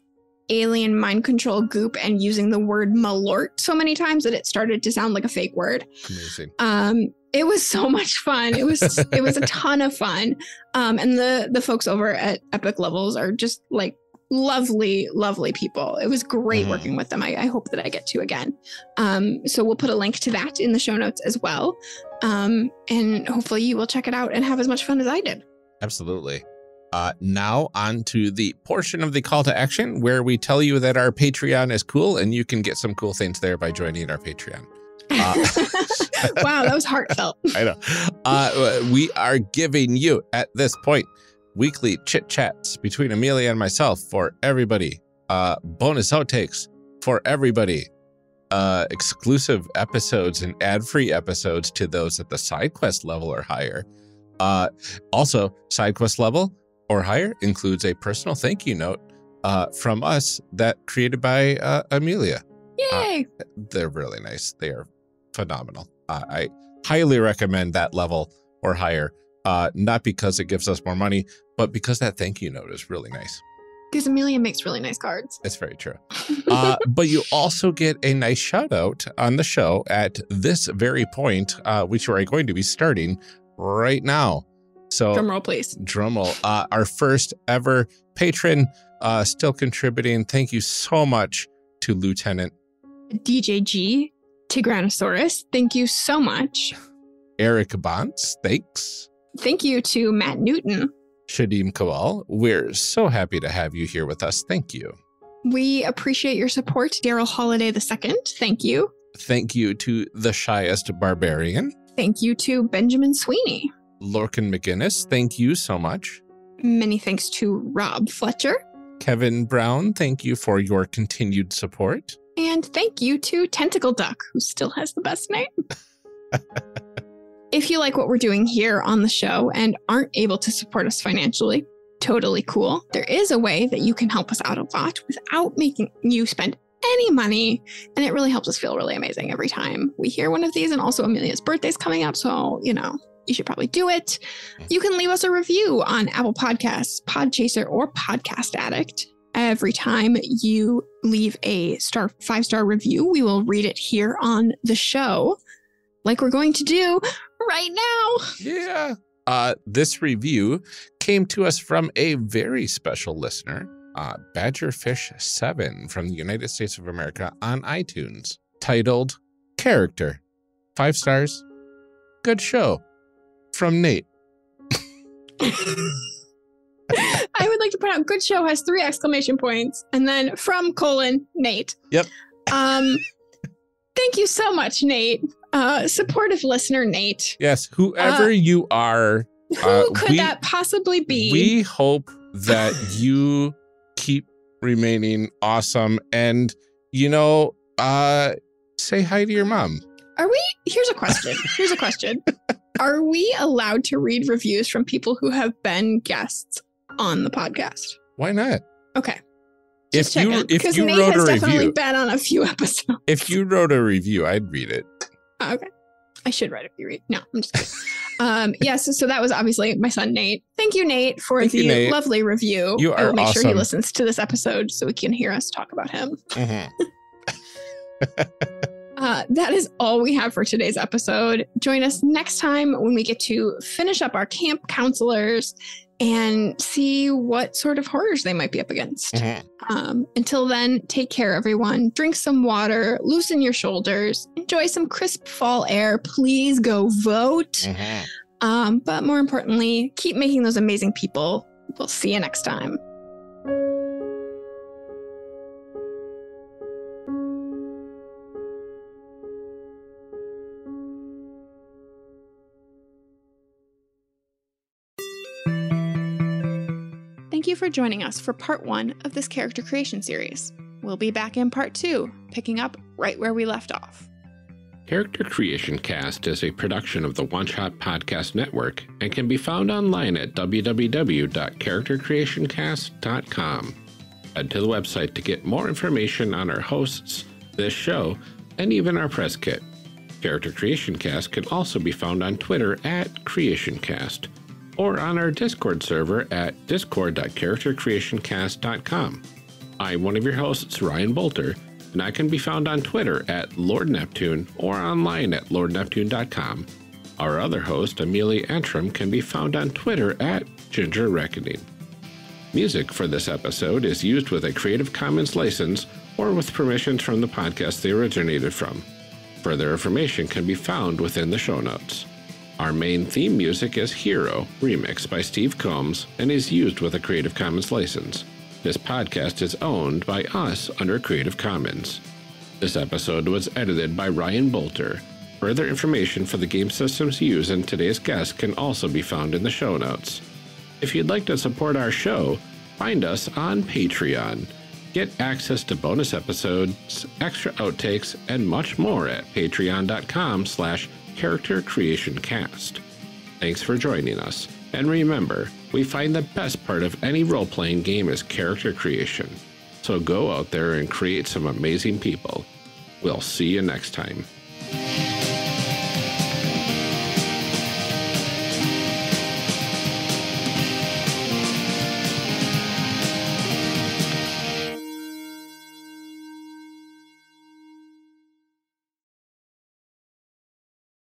alien mind control goop, and using the word malort so many times that it started to sound like a fake word. Amazing. Um, It was so much fun. It was it was a ton of fun. Um, and the the folks over at Epic Levels are just like lovely, lovely people. It was great mm. working with them. I, I hope that I get to again. Um, so we'll put a link to that in the show notes as well. Um, and hopefully you will check it out and have as much fun as I did. Absolutely. Uh, now on to the portion of the call to action where we tell you that our Patreon is cool and you can get some cool things there by joining our Patreon. Uh, wow, that was heartfelt. I know. Uh, we are giving you, at this point, weekly chit-chats between Amelia and myself for everybody. Uh, bonus outtakes for everybody. Uh, exclusive episodes and ad-free episodes to those at the side quest level or higher. Uh, also, side quest level or higher includes a personal thank you note uh, from us that created by uh, Amelia. Yay! Uh, they're really nice. They are phenomenal. Uh, I highly recommend that level or higher, uh, not because it gives us more money, but because that thank you note is really nice. Because Amelia makes really nice cards. That's very true. Uh, but you also get a nice shout out on the show at this very point, uh, which we are going to be starting right now. So drum roll, please. Drum roll. Uh, our first ever patron, uh, still contributing. Thank you so much to Lieutenant D J G, Tigranosaurus, thank you so much. Eric Bontz, thanks. Thank you to Matt Newton. Shadim Kowal, we're so happy to have you here with us. Thank you. We appreciate your support. Daryl Holiday the second, thank you. Thank you to The Shyest Barbarian. Thank you to Benjamin Sweeney. Lorcan McGinnis, thank you so much. Many thanks to Rob Fletcher. Kevin Brown, thank you for your continued support. And thank you to Tentacle Duck, who still has the best name. If you like what we're doing here on the show and aren't able to support us financially, totally cool. There is a way that you can help us out a lot without making you spend any money. And it really helps us feel really amazing every time we hear one of these. And also Amelia's birthday's coming up, so, you know, you should probably do it. You can leave us a review on Apple Podcasts, Podchaser, or Podcast Addict. Every time you leave a star five-star review, we will read it here on the show, like we're going to do right now. Yeah. Uh, this review came to us from a very special listener, uh, Badgerfish seven from the United States of America on iTunes, titled Character. Five stars. Good show. From Nate. I would like to point out, good show has three exclamation points and then from colon Nate. Yep. Um, thank you so much, Nate. Uh, supportive listener, Nate. Yes, whoever uh, you are. Who uh, could we, that possibly be? We hope that you keep remaining awesome and, you know, uh, say hi to your mom. Are we? Here's a question. Here's a question. Are we allowed to read reviews from people who have been guests on the podcast? Why not? Okay. Just if you in. if you Nate wrote has a definitely review, been on a few episodes. If you wrote a review, I'd read it. Oh, okay. I should write a review. No, I'm just kidding. um, yeah, so, so that was obviously my son, Nate. Thank you, Nate, for Thank the you, Nate. lovely review. You are I will make awesome. sure he listens to this episode so he can hear us talk about him. Mm-hmm. Uh, that is all we have for today's episode. Join us next time when we get to finish up our camp counselors and see what sort of horrors they might be up against. Mm-hmm. Um, until then, take care, everyone. Drink some water, loosen your shoulders, enjoy some crisp fall air. Please go vote. Mm-hmm. Um, but more importantly, keep making those amazing people. We'll see you next time. Thank you for joining us for part one of this character creation series. We'll be back in part two, picking up right where we left off. Character Creation Cast is a production of the One Shot Podcast Network and can be found online at w w w dot character creation cast dot com. Head to the website to get more information on our hosts, this show, and even our press kit. Character Creation Cast can also be found on Twitter at creationcast, or on our Discord server at discord dot character creation cast dot com. I'm one of your hosts, Ryan Boelter, and I can be found on Twitter at Lord Neptune or online at lord neptune dot com. Our other host, Amelia Antrim, can be found on Twitter at Ginger Reckoning. Music for this episode is used with a Creative Commons license or with permissions from the podcast they originated from. Further information can be found within the show notes. Our main theme music is Hero, remixed by Steve Combs, and is used with a Creative Commons license. This podcast is owned by us under Creative Commons. This episode was edited by Ryan Boelter. Further information for the game systems used in today's guest can also be found in the show notes. If you'd like to support our show, find us on Patreon. Get access to bonus episodes, extra outtakes, and much more at patreon.com slash Character Creation Cast. Thanks for joining us, and remember, we find the best part of any role-playing game is character creation. So go out there and create some amazing people. We'll see you next time.